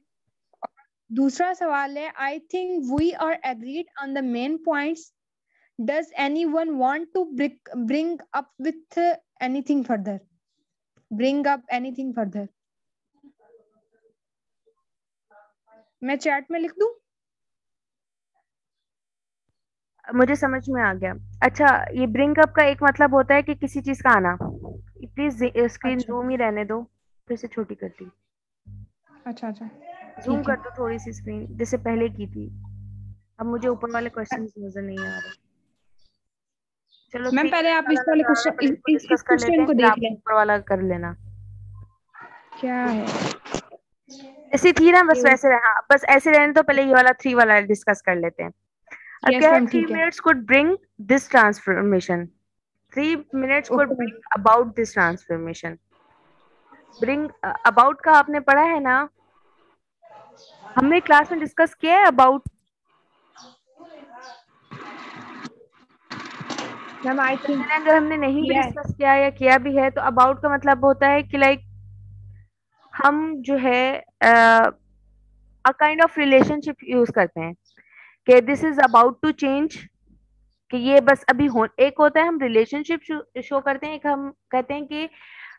दूसरा सवाल है I think we are agreed on the main points, does anyone want to bring up with anything further? Bring up anything further मैं chat में लिख दूं? मुझे समझ में आ गया। अच्छा, ये ब्रिंग अप का एक मतलब होता है कि किसी चीज का आना। प्लीज स्क्रीन जूम ही रहने दो, फिर से छोटी कर दी। अच्छा अच्छा जूम कर दो थोड़ी सी स्क्रीन, जैसे पहले की थी। अब मुझे ऊपर वाले क्वेश्चन नजर नहीं आ रहे। चलो मैम पहले आप इस वाले क्वेश्चन इस क्वेश्चन को देख लें, ऊपर वाला कर लेना क्या है। ऐसी थी ना, बस वैसे रहा, बस ऐसे रहने तो पहले ये वाला थ्री वाला डिस्कस कर लेते हैं। Yes, three minutes could bring this transformation. Three minutes could okay. bring about this transformation. Bring uh, about का आपने पढ़ा है ना? हमने क्लास में डिस्कस किया है about. I think अगर हमने नहीं भी डिस्कस किया है या किया भी है तो about का मतलब होता है कि लाइक हम जो है a kind of relationship use करते हैं कि this is about to change, कि ये बस अभी हो। एक होता है हम रिलेशनशिप शो, शो करते हैं, एक हम कहते हैं कि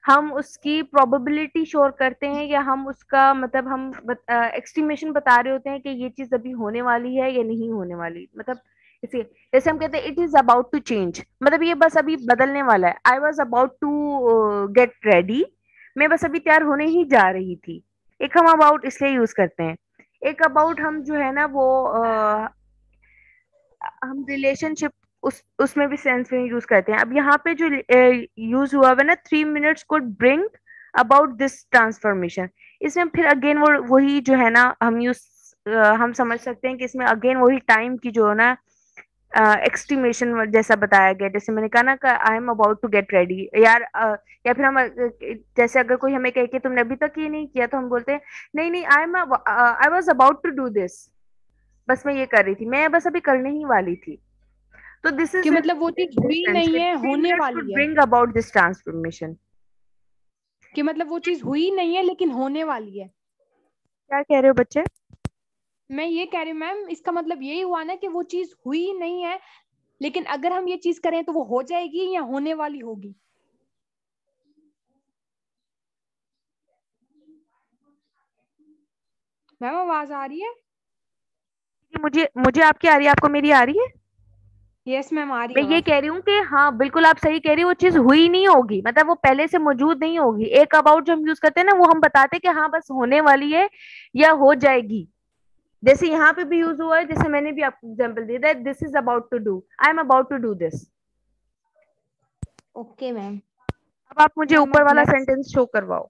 हम उसकी प्रोबेबिलिटी शो करते हैं या हम उसका मतलब हम एक्सटीमेशन बत, बता रहे होते हैं कि ये चीज अभी होने वाली है या नहीं होने वाली। मतलब इसे जैसे हम कहते हैं it is about to change, मतलब ये बस अभी बदलने वाला है। I was about to get ready, मैं बस अभी तैयार होने ही जा रही थी। एक हम अबाउट इसलिए यूज करते हैं। एक अबाउट हम जो है ना वो आ, हम रिलेशनशिप उस उसमें भी सेंस में यूज करते हैं। अब यहाँ पे जो यूज हुआ है ना three minutes could bring about this transformation, इसमें फिर अगेन वो वही जो है ना हम यूज हम समझ सकते हैं कि इसमें अगेन वही टाइम की जो है ना एक्सटीमेशन जैसा बताया गया। जैसे मैंने कहा ना I am about to get ready यार, uh, या फिर हम जैसे अगर कोई हमें कहे कि तुमने अभी तक ये नहीं किया तो हम बोलते हैं नहीं नहीं I am I was about to do this, बस मैं ये कर रही थी, मैं बस अभी करने ही वाली थी। तो दिस इज मतलब वो चीज हुई नहीं है, होने वाली है। ब्रिंग अबाउट दिस ट्रांसफॉर्मेशन कि मतलब वो चीज हुई नहीं है लेकिन होने वाली है। क्या कह रहे हो बच्चे? मैं ये कह रही हूँ मैम इसका मतलब यही हुआ ना कि वो चीज हुई नहीं है लेकिन अगर हम ये चीज करें तो वो हो जाएगी या होने वाली होगी। मैम आवाज आ रही है? मुझे मुझे आपकी आ रही है, आपको मेरी आ रही है? यस मैम आ रही है। मैं ये कह रही हूँ कि हाँ बिल्कुल आप सही कह रही हो, वो चीज हुई नहीं होगी, मतलब वो पहले से मौजूद नहीं होगी। एक अबाउट जो हम यूज करते हैं ना वो हम बताते हैं कि हाँ बस होने वाली है या हो जाएगी। जैसे यहाँ पे भी यूज हुआ है, जैसे मैंने भी आपको एग्जांपल दिया था this is about to do, I am about to do this. Okay ma'am अब आप मुझे ऊपर वाला सेंटेंस शो करवाओ।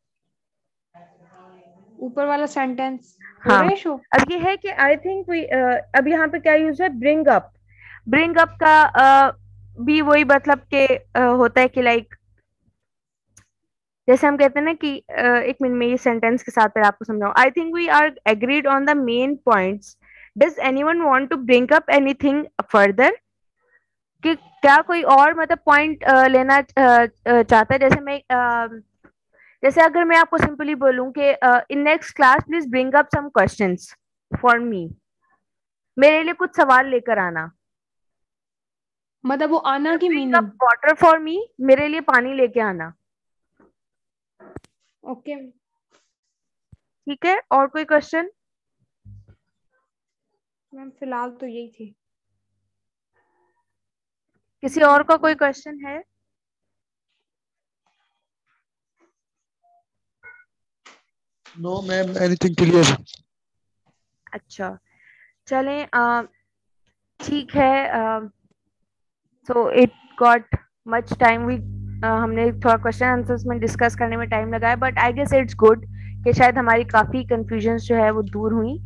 ऊपर वाला सेंटेंस हाँ अब ये है कि आई थिंक अब यहाँ पे क्या यूज है ब्रिंग अप। ब्रिंग अप का आ, भी वही मतलब के आ, होता है कि लाइक जैसे हम कहते हैं ना कि एक मिनट में ये सेंटेंस के साथ फिर आपको समझाऊं। I think we are agreed on the main points, does anyone want to bring up anything further, कि क्या कोई और मतलब पॉइंट लेना चाहता है। जैसे मैं जैसे अगर मैं आपको सिंपली बोलूं कि in next class please bring up some questions for me, मेरे लिए कुछ सवाल लेकर आना, मतलब वो आना की मीनिंग वाटर फॉर मी, मेरे लिए पानी लेके आना। Okay okay. ठीक है, और कोई क्वेश्चन? मैम फिलहाल तो यही थी। किसी और का कोई क्वेश्चन है? No ma'am anything clear. अच्छा चलें, ठीक है, so it got much time we हमने थोड़ा क्वेश्चन आंसर्स में डिस्कस करने में टाइम लगाया, but I guess it's good कि शायद हमारी काफी कंफ्यूजन जो है वो दूर हुई।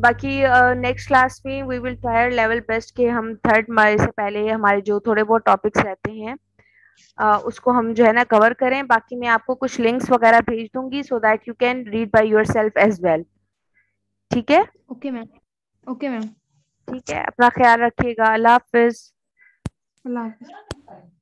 बाकी नेक्स्ट क्लास में we will try level best के हम थर्ड मई से पहले हमारे जो थोड़े बहुत टॉपिक्स रहते हैं uh, उसको हम जो है ना कवर करें। बाकी मैं आपको कुछ लिंक्स वगैरह भेज दूंगी so that you can read by yourself as well. ठीक है? Okay ma'am. Okay ma'am. ठीक है, अपना ख्याल रखिएगा। अल्लाह हाफिज। अल्लाह हाफिज।